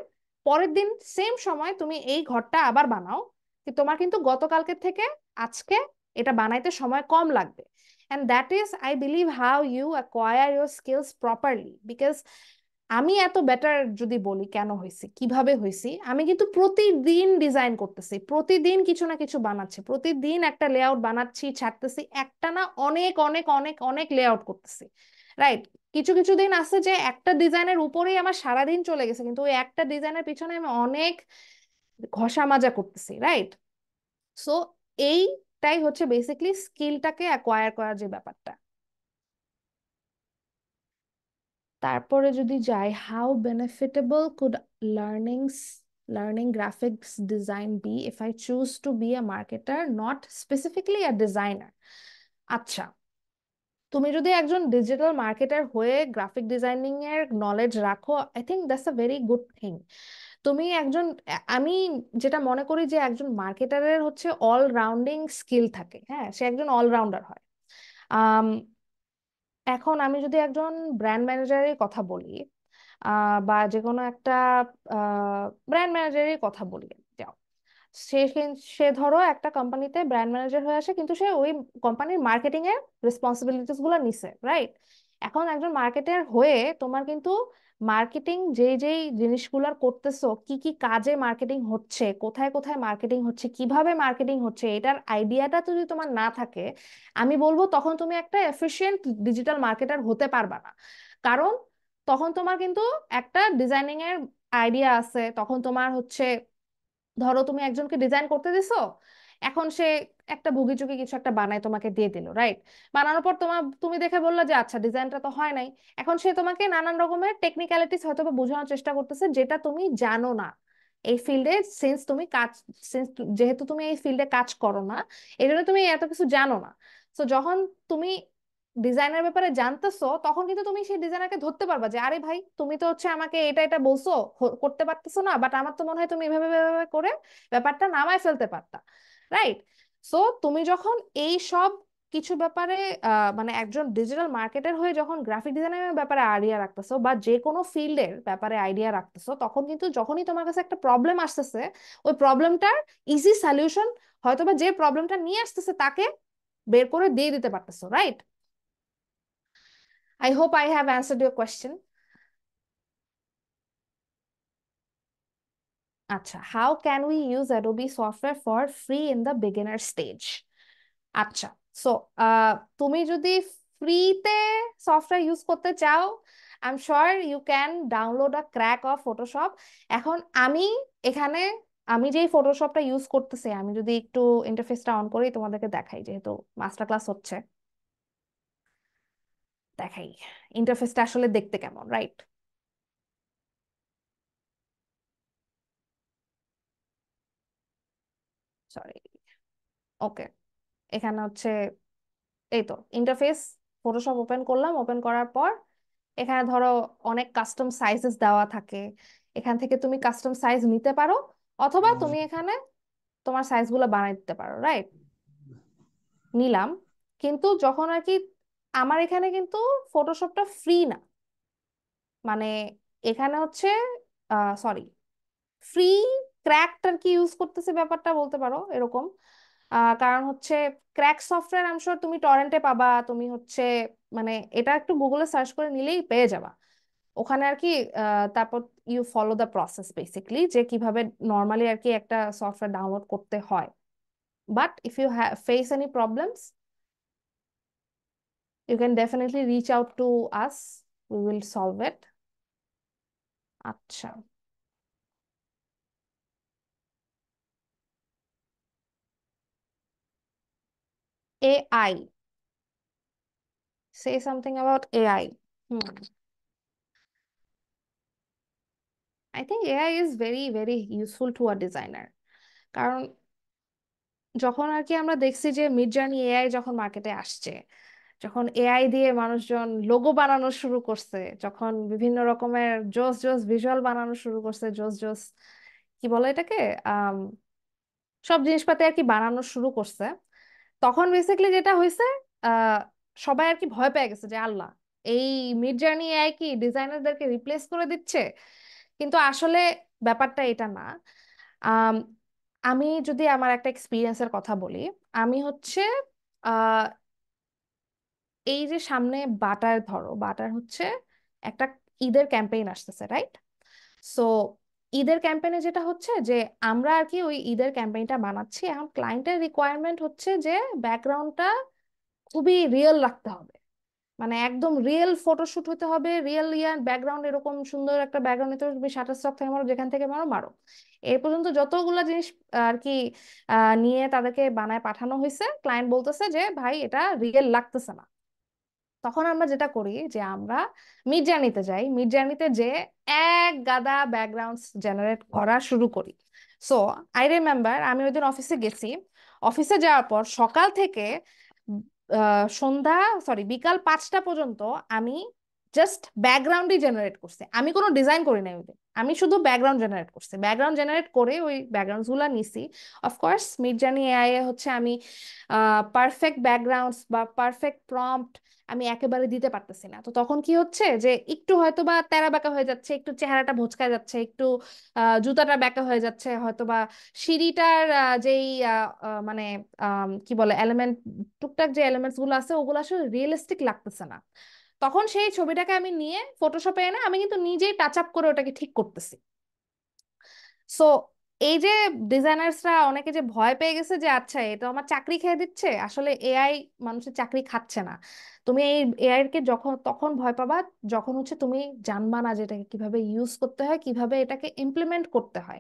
পরের দিন সেম সময় তুমি এই ঘরটা আবার বানাও, তোমার কিন্তু গতকালকের থেকে আজকে এটা বানাইতে সময় কম লাগবে। and that is I believe how you acquire your skills properly, because আমি এত বেটার যদি বলি কেন হয়েছি, কিভাবে হয়েছি, আমি কিন্তু প্রতিদিন ডিজাইন করতেছি, প্রতিদিন কিছু না কিছু বানাচ্ছি, প্রতিদিন একটা লেআউট বানাচ্ছি, ছাড়তেছি, একটা না অনেক অনেক অনেক অনেক লেআউট করতেছি, রাইট। কিছু কিছু দিন আছে যে একটা ডিজাইনের উপরেই আমার সারাদিন চলে গেছে, কিন্তু ওই একটা ডিজাইনের পিছনে আমি অনেক ঘষা মাজা করতেছি, রাইট। সো এইটাই হচ্ছে বেসিক্যালি স্কিলটাকে অ্যাকোয়ার করার যে ব্যাপারটা। তারপরে যদি যাই, how benefitable could learnings learning graphics design be if I choose to be a marketer, not specifically a designer. আচ্ছা, তুমি যদি একজন ডিজিটাল মার্কেটার হয়ে গ্রাফিক ডিজাইনিং এর নলেজ রাখো, I think that's a very good thing. তুমি একজন, আমি যেটা মনে করি যে একজন মার্কেটারের হচ্ছে অলরাউন্ডিং স্কিল থাকে, হ্যাঁ, সে একজন অলরাউন্ডার হয়। এখন আমি যদি একজন ব্র্যান্ড ম্যানেজারের কথা বলি, বা যে কোনো একটা ব্র্যান্ড ম্যানেজারের কথা বলি, সে সে ধরো একটা কোম্পানিতে ব্র্যান্ড ম্যানেজার হয়ে আসে, কিন্তু সে ওই কোম্পানির মার্কেটিং এর রেসপন্সিবিলিটিস গুলো নিছে, রাইট। এখন একজন মার্কেটার হয়ে তোমার কিন্তু মার্কেটিং, যে যেই জিনিসগুলোর করতেছো, কি কি কাজে মার্কেটিং হচ্ছে, কোথায় কোথায় মার্কেটিং হচ্ছে, কিভাবে মার্কেটিং হচ্ছে, এটার আইডিয়াটা যদি তোমার না থাকে, আমি বলবো তখন তুমি একটা এফিশিয়েন্ট ডিজিটাল মার্কেটার হতে পারবা না। কারণ তখন তোমার কিন্তু একটা ডিজাইনিং এর আইডিয়া আছে, তখন তোমার হচ্ছে ধরো তুমি একজনকে ডিজাইন করতে দিছো, এখন সে একটা ভুগিচুকি কিছু একটা বানায় তোমাকে দিয়ে দিল, রাইট। বানানোর পর তোমার, তুমি দেখে বললা যে আচ্ছা ডিজাইনটা তো হয় নাই, এখন সে তোমাকে নানান রকমের টেকনিক্যালিটিস হয়তো বা বোঝানোর চেষ্টা করতেছে, যেটা তুমি জানো না এই ফিল্ডে, সিন্স তুমি কাজ সিন্স যেহেতু তুমি এই ফিল্ডে কাজ করো না, এই জন্য তুমি এত কিছু জানো না। সো যখন তুমি ডিজাইনের ব্যাপারে জানতেছো, তখন কিন্তু তুমি সেই ডিজাইনারকে ধরতে পারবা যে আরে ভাই তুমি তো হচ্ছে আমাকে এটা এটা বলছো, করতে পারতেছো না, বাট আমার তো মনে হয় তুমি এভাবে এভাবে করে ব্যাপারটা নামায় ফেলতে পারতা, রাইট। সো তুমি যখন এই সব কিছু ব্যাপারে মানে একজন ডিজিটাল মার্কেটার হয়ে যখন গ্রাফিক ডিজাইনের ব্যাপারে আইডিয়া রাখতেছো, বা যে কোনো ফিল্ডের ব্যাপারে আইডিয়া রাখতেছো, তখন কিন্তু যখনই তোমার কাছে একটা প্রবলেম আসতেছে, ওই প্রবলেমটার ইজি সলিউশন হয়তো বা যে প্রবলেমটা নিয়ে আসতেছে তাকে বের করে দিয়ে দিতে পারতেছো, right. I hope I have answered your question. Acha, how can we use Adobe software for free in the beginner stage? Acha, so uh, tumi jodi free te software use korte chao, I'm sure you can download a crack of Photoshop. Ekhon ami ekhane আমি যেই ফটোশপটা use করতেছি, আমি যদি একটু ইন্টারফেসটা on করি তোমাদেরকে দেখাই, যেহেতু মাস্টার ক্লাস হচ্ছে, দেখাই ইন্টারফেসটা আসলে দেখতে কেমন, রাইট। সরি, ওকে, এখানে হচ্ছে এই তো ইন্টারফেস, ফটোশপ ওপেন করলাম। ওপেন করার পর এখানে ধরো অনেক কাস্টম সাইজেস দেওয়া থাকে, এখান থেকে তুমি কাস্টম সাইজ নিতে পারো, অথবা তুমি এখানে তোমার সাইজগুলো বানাই দিতে পারো, রাইট। নিলাম, কিন্তু যখন আর কি আমার এখানে কিন্তু ফটোশপটা ফ্রি না, মানে এখানে হচ্ছে সরি ফ্রি ক্র্যাকটার কি ইউজ করতেছে ব্যাপারটা বলতে পারো এরকম, কারণ হচ্ছে ক্র্যাক সফটওয়্যার আমি শিওর তুমি টরেন্টে পাবা, তুমি হচ্ছে মানে এটা একটু গুগলে সার্চ করে নিলেই পেয়ে যাবা ওখানে আর কি। তারপর you follow the process basically, যে কিভাবে নর্মালি আর কি একটা সফটওয়্যার ডাউনলোড করতে হয়। But if you face any problems, you can definitely reach out to us. We will solve it. Acha. A I. say something about A I. Hmm. I think A I is very, very useful to a designer. কারণ যখন আর কি আমরা দেখছি যে Midjourney AI যখন মার্কেটে আসছে, যখন এআই দিয়ে মানুষজন লোগো বানানো শুরু করছে, যখন বিভিন্ন রকমের জোস জোস ভিজুয়াল বানানো শুরু করছে, জোস জোস কি বলে এটাকে আহ সব জিনিসপাতি আর কি বানানো শুরু করছে, তখন বেসিক্যালি যেটা হয়েছে আহ সবাই আর কি ভয় পেয়ে গেছে যে আল্লাহ, এই মিডজার্নি এআই কি ডিজাইনারদেরকে রিপ্লেস করে দিচ্ছে? কিন্তু আসলে ব্যাপারটা এটা না। আহ আমি যদি আমার একটা এক্সপিরিয়েন্সের কথা বলি, আমি হচ্ছে আহ এই যে সামনে বাটার, ধরো বাটার হচ্ছে একটা ঈদের ক্যাম্পেইন আসতেছে, রাইট? সো ঈদের ক্যাম্পেইনে যেটা হচ্ছে যে আমরা আর কি ওই ঈদের ক্যাম্পেইনটা বানাচ্ছি। এখন ক্লায়েন্টের রিকোয়ারমেন্ট হচ্ছে যে ব্যাকগ্রাউন্ডটা খুবই রিয়েল রাখতে হবে, মানে একদম রিয়েল ফটোশুট হতে হবে, রিয়েল ইয়ার ব্যাকগ্রাউন্ড, এরকম সুন্দর একটা ব্যাকগ্রাউন্ড নিতে তুমি শাটার স্টক থেকে মারো, যেখান থেকে মারো মারো। এর পর্যন্ত যতগুলো জিনিস আর কি নিয়ে তাদেরকে বানায় পাঠানো হয়েছে, ক্লায়েন্ট বলতেছে যে ভাই এটা রিয়েল লাগতেছে না। তখন আমরা যেটা করি যে আমরা মিডজার্নিতে যাই, মিডজার্নিতে যে এক গাদা ব্যাকগ্রাউন্ড জেনারেট করা শুরু করি। সো আই রিমেম্বার আমি ওই দিন অফিসে গেছি, অফিসে যাওয়ার পর সকাল থেকে সন্ধ্যা সরি বিকাল পাঁচটা পর্যন্ত আমি জাস্ট ব্যাকগ্রাউন্ডই জেনারেট করছি। আমি কোনো ডিজাইন করি নাই ওই দিন, আমি শুধু ব্যাকগ্রাউন্ড জেনারেট করছি। ব্যাকগ্রাউন্ড জেনারেট করে ওই ব্যাকগ্রাউন্ডসগুলো নিছি। অফকোর্স মিডজার্নি এআই এ হচ্ছে আমি পারফেক্ট ব্যাকগ্রাউন্ডস বা পারফেক্ট প্রম্পট আমি একেবারে দিতে পারতেছি না। তো তখন কি হচ্ছে যে একটু হয়তো বা তেরা বাঁকা হয়ে যাচ্ছে, একটু চেহারাটা ভোচকা যাচ্ছে, একটু জুতাটা বাঁকা হয়ে যাচ্ছে, হয়তো বা সিঁড়িটার যেই মানে কি বলে এলিমেন্ট, টুকটাক যে এলিমেন্টসগুলো আছে ওগুলো আসলে রিয়েলিস্টিক লাগতেছে না। তখন সেই ছবিটাকে আমি নিয়ে ফটোশপে এনে আমি কিন্তু নিজেই টাচ আপ করে ওটাকে ঠিক করতেছি। সো এই যে ডিজাইনার্সরা অনেকে যে ভয় পেয়ে গেছে যে আচ্ছা এটা আমার চাকরি খেয়ে দিচ্ছে, আসলে এআই মানুষের চাকরি খাচ্ছে না। তুমি এই এআই কে যখন তখন ভয় পাবা যখন হচ্ছে তুমি জানবা না যে এটাকে কিভাবে ইউজ করতে হয়, কিভাবে এটাকে ইমপ্লিমেন্ট করতে হয়।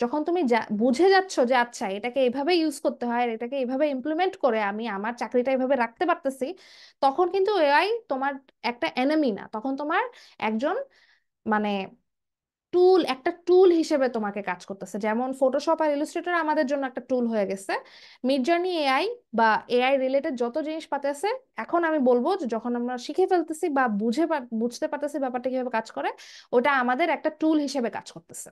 যখন তুমি বুঝে যাচ্ছ যে আচ্ছা এটাকে এভাবে ইউজ করতে হয়, এটাকে এভাবে ইমপ্লিমেন্ট করে আমি আমার চাকরিটা এভাবে রাখতে পারতেছি, তখন কিন্তু এআই তোমার একটা এনিমি না, তখন তোমার একজন মানে টুল, একটা টুল হিসেবে তোমাকে কাজ করতেছে। যেমন ফটোশপ আর ইলাস্ট্রেটর আমাদের জন্য একটা টুল হয়ে গেছে, মিডজার্নি এআই বা এআই রিলেটেড যত জিনিস পাতেছে এখন আমি বলবো যে যখন আমরা শিখে ফেলতেছি বা বুঝে বুঝতে পারতেছি ব্যাপারটা কিভাবে কাজ করে, ওটা আমাদের একটা টুল হিসেবে কাজ করতেছে।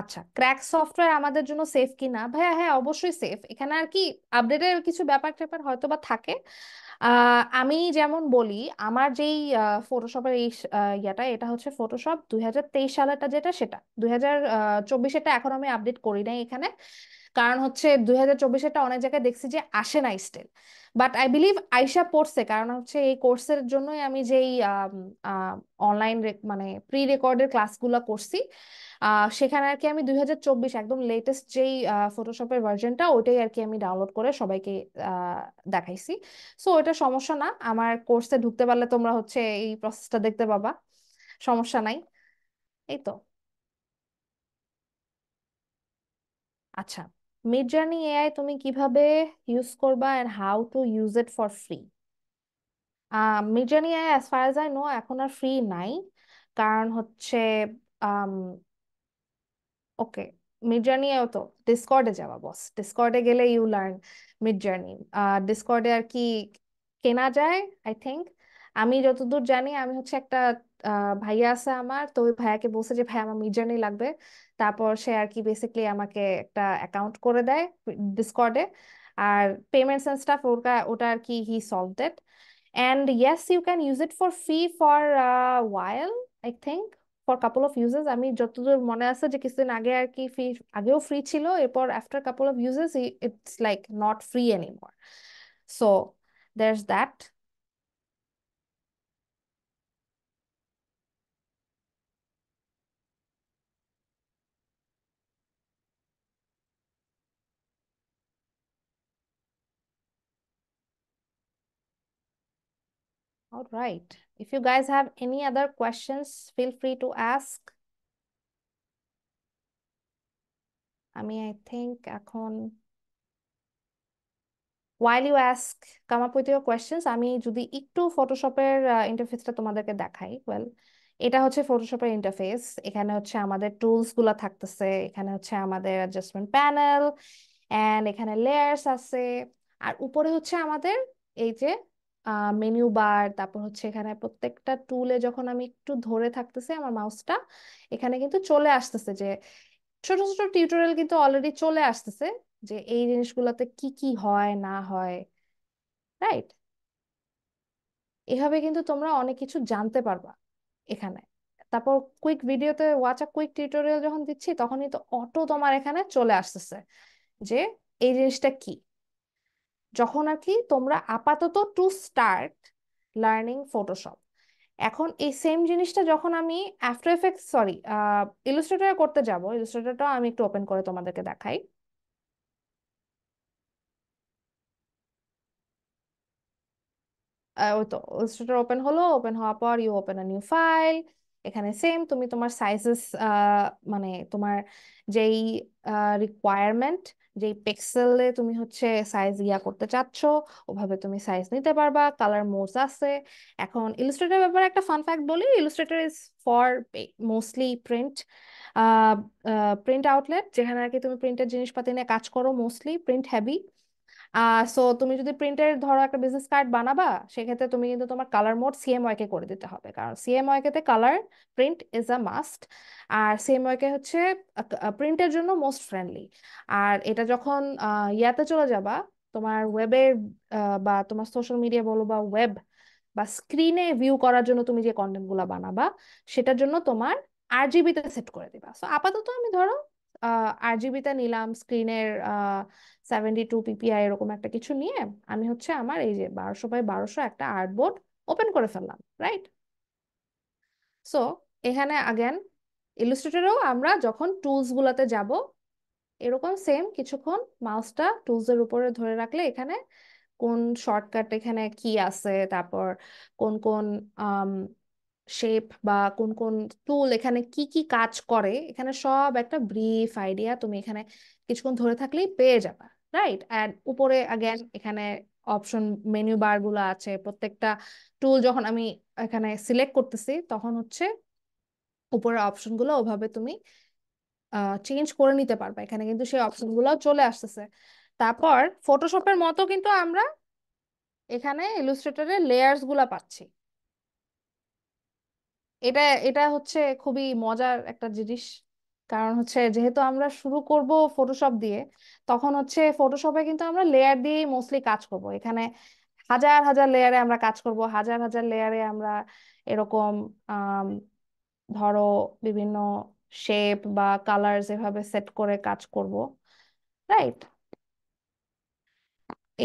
আচ্ছা, ক্র্যাক সফটওয়্যার আমাদের জন্য সেফ কিনা? ভাইয়া হ্যাঁ, অবশ্যই সেফ। এখানে আর কি আপডেটের কিছু ব্যাপার ট্যাপার হয়তো বা থাকে। আহ আমি যেমন বলি, আমার যেই ফটোশপের এই ইয়াটা, এটা হচ্ছে ফটোশপ দুই হাজার তেইশ সালেরটা, যেটা সেটা দুই হাজার চব্বিশেরটা এখন আমি আপডেট করি নাই এখানে, কারণ হচ্ছে দুই হাজার চব্বিশেরটা অনেক জায়গায় দেখছি যে আসে না স্টিল, বাট আই বিলিভ আইসা পড়ছে। কারণ হচ্ছে এই কোর্সের জন্যই আমি যেই অনলাইন মানে প্রি রেকর্ডের ক্লাসগুলো করছি, সেখানে আর কি আমি দুই হাজার চব্বিশ একদম লেটেস্ট যেই ফটোশপের ভার্জনটা, ওইটাই আর কি আমি ডাউনলোড করে সবাইকে দেখাইছি। সো ওইটা সমস্যা না, আমার কোর্সে ঢুকতে পারলে তোমরা হচ্ছে এই প্রসেসটা দেখতে পাবা, সমস্যা নাই, এই তো। আচ্ছা, মিডজার্নি এআই তুমি কিভাবে ইউজ করবা and how to use it for free? Midjourney AI as far as I know এখন আর ফ্রি নাই, কারণ হচ্ছে ওকে মিডজার্নিও তো ডিসকর্ডে যাওয়া বস, ডিসকর্ডে গেলে ইউ লার্ন মিডজার্নি। ডিসকর্ডে আর কি কেনা যায়, আই থিঙ্ক আমি যতদূর জানি। আমি হচ্ছে একটা ভাইয়া আছে আমার, তো ওই ভাইয়াকে বলছে যে ভাই আমার মিডজার্নি লাগবে, তারপর সে আর কি বেসিক্যালি আমাকে একটা অ্যাকাউন্ট করে দেয় ডিসকর্ডে, আর পেমেন্টস অ্যান্ড স্টাফ ওটা ওটা আর কি he solve that. And yes, you can use it for free for while, I think for couple of uses. আমি যতদূর মনে আছে যে কিছুদিন আগে আর কি ফ্রি, আগেও ফ্রি ছিল, এরপর after couple of uses it's like not free anymore. So there is that. All right. If you guys have any other questions, feel free to ask. I mean, I think I can... while you ask, come up with your questions, আমি যদি একটু ফটোশপের ইন্টারফেসটা তোমাদেরকে দেখাই, well, এটা হচ্ছে ফটোশপের interface, এখানে হচ্ছে আমাদের টুলসগুলো থাকতেছে, এখানে হচ্ছে আমাদের অ্যাডজাস্টমেন্ট প্যানেল, এন্ড এখানে লেয়ার্স আছে, আর উপরে হচ্ছে আমাদের এই যে মেনু বার, তারপর হচ্ছে এখানে প্রত্যেকটা টুলে যখন আমি একটু ধরে থাকতেছি আমার মাউসটা, এখানে কিন্তু চলে আসতেছে যে ছোট ছোট টিউটোরিয়াল কিন্তু অলরেডি চলে আসতেছে যে এই জিনিসগুলোতে কি কি হয় না হয়, রাইট? এভাবে কিন্তু তোমরা অনেক কিছু জানতে পারবা এখানে। তারপর কুইক ভিডিওতে ওয়াচ আ কুইক টিউটোরিয়াল যখন দিচ্ছি তখনই তো অটো তোমার এখানে চলে আসতেছে যে এই জিনিসটা কি, যখন আর কি তোমরা আপাতত টু স্টার্ট লার্নিং ফটোশপ। এখন এই সেম জিনিসটা যখন আমি আফটার এফেক্টস সরি ইলাস্ট্রেটরে করতে যাব, ইলাস্ট্রেটরটা আমি একটু ওপেন করে তোমাদেরকে দেখাই। ওই তো ইলাস্ট্রেটর ওপেন হলো, ওপেন হওয়ার পর you open a new file, এখানে সেম তুমি তোমার সাইজেস মানে তোমার যেই রিকোয়ারমেন্ট, যেই পিক্সেলে তুমি হচ্ছে সাইজ ইয়া করতে চাচ্ছ ওভাবে তুমি সাইজ নিতে পারবা, কালার মোডস আছে। এখন ইলাস্ট্রেটর ব্যাপারে একটা ফান ফ্যাক্ট বলি, Illustrator is for mostly print print outlet, যেখানে আর কি তুমি প্রিন্টের জিনিসপাতি নিয়ে কাজ করো, মোস্টলি প্রিন্ট হেভি। সো তুমি যদি প্রিন্টের ধরো একটা বিজনেস কার্ড বানাবা, সেক্ষেত্রে তুমি কিন্তু তোমার কালার মোড সিএমওয়াই কে করে দিতে হবে, কারণ সিএমওয়াই কে তে colour print is a must, আর সিএমওয়াই কে হচ্ছে প্রিন্টের জন্য মোস্ট ফ্রেন্ডলি। আর এটা যখন ইয়াতে চলে যাবা তোমার ওয়েবের বা তোমার সোশ্যাল মিডিয়া বলো বা ওয়েব বা স্ক্রিনে ভিউ করার জন্য তুমি যে কন্টেন্ট গুলা বানাবা সেটার জন্য তোমার আরজিবি তে সেট করে দিবা। সো আপাতত আমি ধরো আরজিবিটা নিলাম, স্ক্রিনের সেভেন্টি টু পিপিআই এরকম একটা কিছু নিয়ে আমি হচ্ছে আমার এই যে বারোশো বাই বারোশো একটা আর্টবোর্ড ওপেন করে ফেললাম, রাইট? সো এখানে আগেন ইলাস্ট্রেটরেও আমরা যখন টুলস গুলাতে যাব এরকম সেম কিছুক্ষণ মাউসটা টুলসের উপরে ধরে রাখলে এখানে কোন শর্টকাট এখানে কি আছে, তারপর কোন কোন আহ শেপ বা কোন কোন টুল এখানে কি কি কাজ করে, এখানে সব একটা ব্রিফ আইডিয়া তুমি এখানে কিছুক্ষণ ধরে থাকলেই পেয়ে যাবা, রাইট? এন্ড উপরে अगेन এখানে অপশন মেনু বার গুলো আছে, প্রত্যেকটা টুল যখন আমি এখানে সিলেক্ট করতেছি তখন হচ্ছে উপরে অপশন গুলো ওভাবে তুমি চেঞ্জ করে নিতে পারবা, এখানে কিন্তু সেই অপশন গুলো চলে আসতেছে। তারপর ফটোশপের মতো কিন্তু আমরা এখানে ইলাস্ট্রেটরের লেয়ার্স গুলা পাচ্ছি, এটা এটা হচ্ছে খুবই মজার একটা জিনিস, কারণ হচ্ছে যেহেতু আমরা শুরু করব ফটোশপ দিয়ে, তখন হচ্ছে ফটোশপে কিন্তু আমরা লেয়ার দিয়েই মোস্টলি কাজ করব, এখানে হাজার হাজার লেয়ারে আমরা কাজ করব, হাজার হাজার লেয়ারে আমরা এরকম ধরো বিভিন্ন শেপ বা কালার এভাবে সেট করে কাজ করব, রাইট?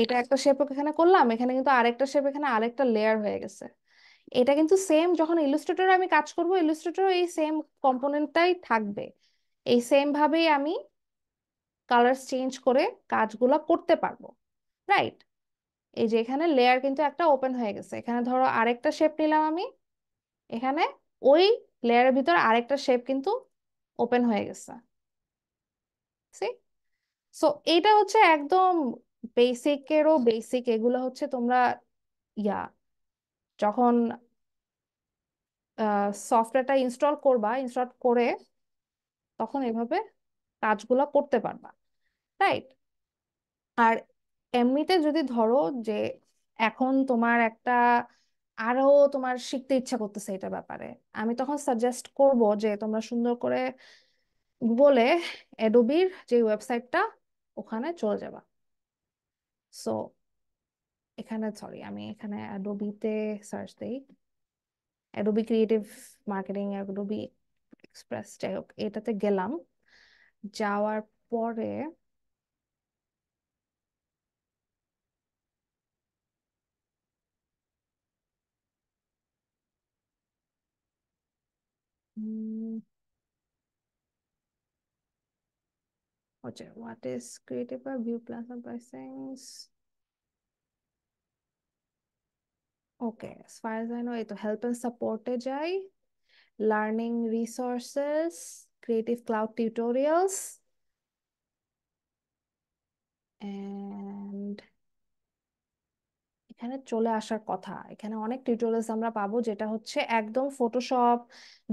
এটা একটা শেপ এখানে করলাম, এখানে কিন্তু আরেকটা শেপ, এখানে আরেকটা লেয়ার হয়ে গেছে। এটা কিন্তু সেম যখন ইলাস্ট্রেটরে আমি কাজ করব, ইলাস্ট্রেটরে এই সেম কম্পোনেন্টটাই থাকবে, এই সেম ভাবেই আমি কালার চেঞ্জ করে কাজগুলো করতে পারবো, রাইট? এই যে এখানে লেয়ার কিন্তু একটা ওপেন হয়ে গেছে, এখানে ধরো আরেকটা শেপ নিলাম আমি, এখানে ওই লেয়ারের ভিতর আরেকটা শেপ কিন্তু ওপেন হয়ে গেছে, সি? সো এটা হচ্ছে একদম বেসিকেরও বেসিক, এগুলো হচ্ছে তোমরা ইয়া যখন সফটওয়্যারটা ইনস্টল করবা, ইনস্টল করে তখন এভাবে কাজগুলো করতে পারবা, রাইট? আর এমনিতে যদি ধরো যে এখন তোমার একটা আরো তোমার শিখতে ইচ্ছা করতেছে এটা ব্যাপারে, আমি তখন সাজেস্ট করব যে তোমরা সুন্দর করে বলে অ্যাডোবির যে ওয়েবসাইটটা ওখানে চলে যাবা। সো এখানে সরি আমি এখানে অ্যাডোবিতে সার্চ দেই, Adobe creative marketing, Adobe Express, যাই হোক এটাতে গেলাম, যাওয়ার পরে what is creative view plus pricings, okay as far as I know এই তো হেল্প এন্ড সাপোর্টে যাই, learning resources, Creative Cloud tutorials, and এখানে চলে আসার কথা। এখানে অনেক টিউটোরিয়ালস আমরা পাবো, যেটা হচ্ছে একদম ফটোশপ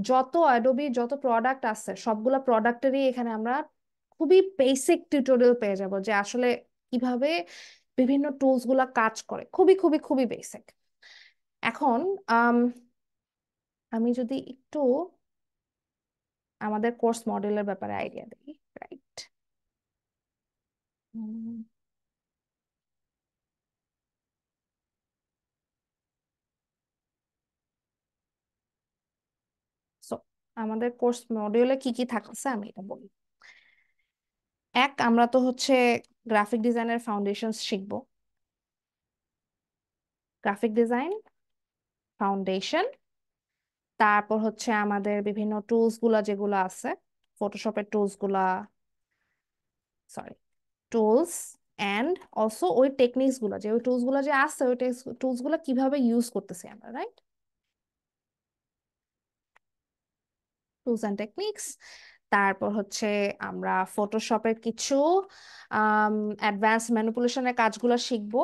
যত অ্যাডোবি যত প্রোডাক্ট আছে সবগুলা প্রোডাক্টেরই এখানে আমরা খুবই বেসিক টিউটোরিয়াল পেয়ে যাব, যে আসলে কিভাবে বিভিন্ন টুলস গুলা কাজ করে, খুবই খুবই খুবই বেসিক। এখন আমি যদি একটু আমাদের কোর্স মডেলের ব্যাপারে আইডিয়া দিই, রাইট? সো আমাদের কোর্স মডিউলে কি কি থাকছে আমি এটা বলি। এক, আমরা তো হচ্ছে গ্রাফিক ডিজাইনের ফাউন্ডেশন শিখব, গ্রাফিক ডিজাইন ফাউন্ডেশন। তারপর হচ্ছে আমাদের বিভিন্ন টুলস গুলা যেগুলো আছে, ফটোশপের টুলস গুলা, সরি টুলস অ্যান্ড অলসো ওই টেকনিক্স গুলা, যে ওই টুলস গুলা যে আছে ওই টুলস গুলা কিভাবে ইউজ করতেছি আমরা, রাইট? Tools and techniques. তারপর হচ্ছে আমরা ফটোশপের কিছু অ্যাডভান্স ম্যানিপুলেশনের কাজগুলো শিখবো।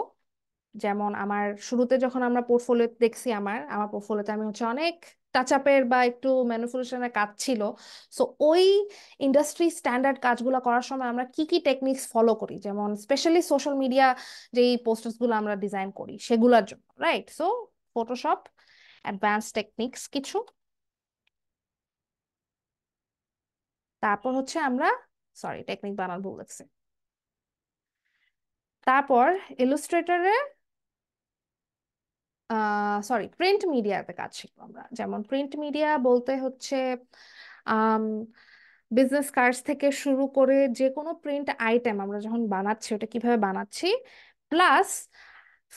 যেমন আমার শুরুতে যখন আমরা পোর্টফোলিও দেখছি, আমার আমার পোর্টফোলিওতে আমি হচ্ছে অনেক টাচআপের বা একটু ম্যানিপুলেশনের কাজ ছিল। সো ওই ইন্ডাস্ট্রি স্ট্যান্ডার্ড কাজগুলো করার সময় আমরা কি কি টেকনিক্স ফলো করি, যেমন স্পেশালি সোশ্যাল মিডিয়া যেই পোস্টার্সগুলো আমরা ডিজাইন করি সেগুলোর জন্য, right? So Photoshop advance techniques কিছু। তারপর হচ্ছে আমরা, সরি টেকনিক বানান ভুল লাগছে, তারপর ইলাস্ট্রেটরে সরি প্রিন্ট মিডিয়াতে কাজ শিখবো আমরা। যেমন প্রিন্ট মিডিয়া বলতে হচ্ছে বিজনেস কার্ডস থেকে শুরু করে যে কোনো প্রিন্ট আইটেম আমরা যখন বানাচ্ছি ওটা কিভাবে বানাচ্ছি, প্লাস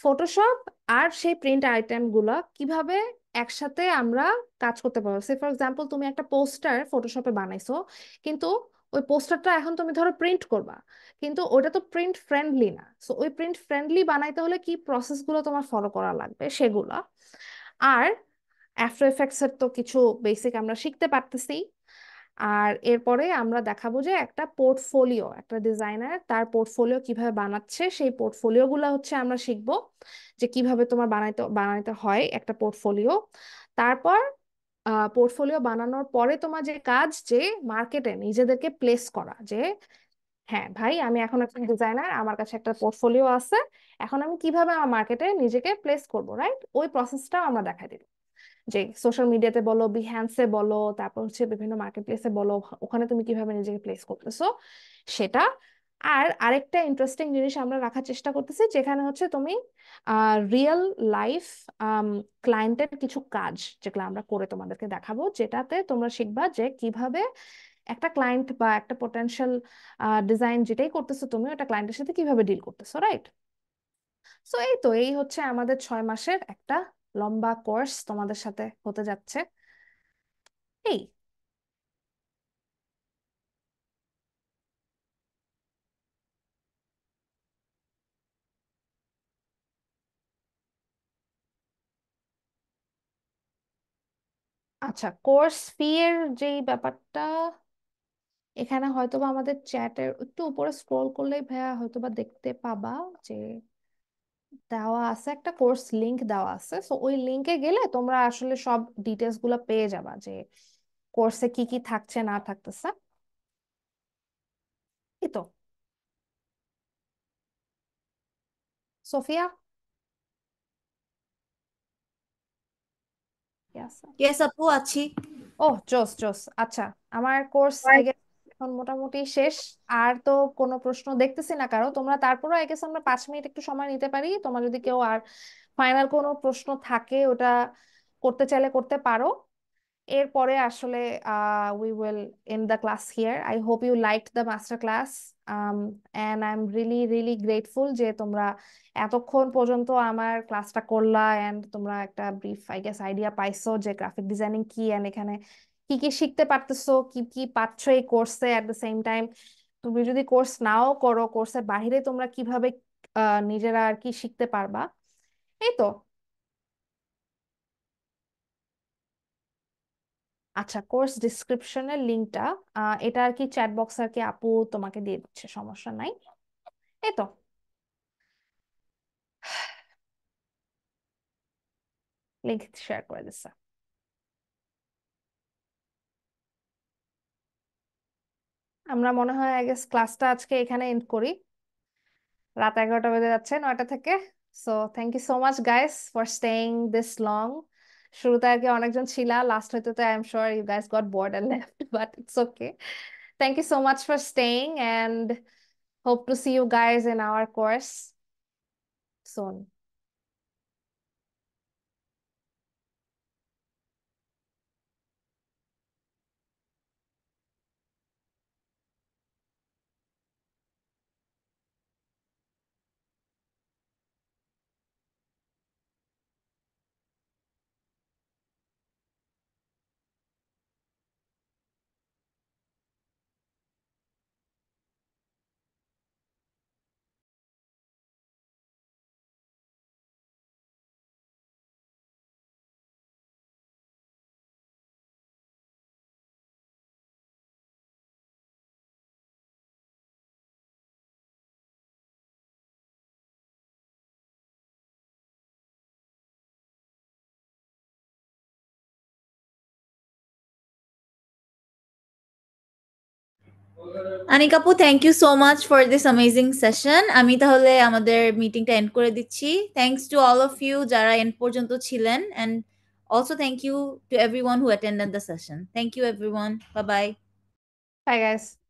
ফটোশপ আর সেই প্রিন্ট আইটেমগুলো কিভাবে একসাথে আমরা কাজ করতে পারবো। সে ফর এক্সাম্পল তুমি একটা পোস্টার ফটোশপে বানাইছো, কিন্তু ওই পোস্টারটা এখন তুমি ধরো প্রিন্ট করবা, কিন্তু ওটা তো প্রিন্ট ফ্রেন্ডলি না। সো ওই প্রিন্ট ফ্রেন্ডলি বানাইতে হলে কি প্রসেসগুলো তোমার ফলো করা লাগবে সেগুলো। আর অ্যাফটার এফেক্টসের তো কিছু বেসিক আমরা শিখতে পারতেছি। আর এরপরে আমরা দেখাবো যে একটা পোর্টফোলিও, একটা ডিজাইনার তার পোর্টফোলিও কিভাবে বানাচ্ছে, সেই পোর্টফোলিওগুলো হচ্ছে আমরা শিখব যে কিভাবে তোমার বানাইতে বানাইতে হয় একটা পোর্টফোলিও। তারপর পোর্টফোলিও বানানোর পরে তোমার যে কাজ, যে মার্কেটে নিজেদেরকে প্লেস করা, যে হ্যাঁ ভাই আমি এখন একটা ডিজাইনার, আমার কাছে একটা পোর্টফোলিও আছে, এখন আমি কিভাবে আমার মার্কেটে নিজেকে প্লেস করব, রাইট? ওই প্রসেসটাও আমরা দেখাই দিব, যে সোশ্যাল মিডিয়াতে বলো, বিহ্যান্সে বলো, তারপর হচ্ছে বিভিন্ন মার্কেট প্লেসে বলো, ওখানে তুমি কিভাবে নিজেকে প্লেস করতেছো সেটা। আর আরেকটা ইন্টারেস্টিং জিনিস আমরা রাখার চেষ্টা করতেছি, যেখানে হচ্ছে তুমি রিয়েল লাইফ ক্লায়েন্টের কিছু কাজ যেগুলো আমরা করে তোমাদেরকে দেখাবো, যেটাতে তোমরা শিখবা যে কিভাবে একটা ক্লায়েন্ট বা একটা পোটেনশিয়াল ডিজাইন যেটাই করতেছো তুমি, ওটা ক্লায়েন্টের সাথে কিভাবে ডিল করতেছো, রাইট? সো এই তো এই হচ্ছে আমাদের ছয় মাসের একটা লম্বা কোর্স তোমাদের সাথে হতে যাচ্ছে। এই আচ্ছা, কোর্স ফি এর যেই ব্যাপারটা, এখানে হয়তোবা আমাদের চ্যাটের একটু উপরে স্ক্রল করলেই ভাইয়া হয়তোবা দেখতে পাবা যে দেওয়া আছে একটা কোর্স লিংক দেওয়া আছে। সো ওই লিংকে গেলে তোমরা আসলে সব ডিটেলস গুলো পেয়ে যাবা, যে কোর্সে কি কি থাকছে না থাকতেছে। এই তো সোফিয়া। Yes আপু আছি। ও জোস জোস। আচ্ছা, আমার কোর্স এখন মোটামুটি শেষ, আর তো কোনো প্রশ্ন দেখতেছি না কারো। তোমরা তারপরে আই গেস আমরা পাঁচ মিনিট একটু সময় নিতে পারি। তোমরা যদি কেউ আর ফাইনাল কোনো প্রশ্ন থাকে ওটা করতে চাইলে করতে পারো। এরপরে আসলে we will end the class here. I hope you liked the master class and I am really really grateful যে তোমরা এতক্ষণ পর্যন্ত আমার ক্লাসটা করলা, অ্যান্ড তোমরা একটা ব্রিফ আই গেস আইডিয়া পাইছো যে গ্রাফিক ডিজাইনিং কি, অ্যান্ড এখানে কি কি শিখতে পারতেছো, কি কি পাচ্ছ এই কোর্সে। অ্যাট দ্য সেম টাইম তুমি যদি কোর্স নাও করো, কোর্সের বাহিরে তোমরা কিভাবে নিজেরা আর কি শিখতে পারবা। এই তো। আচ্ছা, কোর্স ডিসক্রিপশনের লিঙ্কটা এটা আর কি চ্যাট বক্স আর কি আপু তোমাকে দিয়ে দিচ্ছে, সমস্যা নাই। এই তো। link teşekkür. আমরা মনে হয় আই গেস ক্লাসটা আজকে এখানে এন্ড করি, রাত এগারোটা বেজে যাচ্ছে, নয়টা থেকে। So thank you so much guys for staying this long. শুরুতে আগে অনেকজন ছিলা, লাস্ট হইতে তো I am sure you guys got bored and left, but it's okay. Thank you so much for staying and hope to see you guys in our course soon. Anika Kapoor, thank you so much for this amazing session. Ami tahole amader meeting ta end kore dicchi. Thanks to all of you jara end porjonto chilen, and also thank you to everyone who attended the session. Thank you everyone. Bye bye. Bye guys.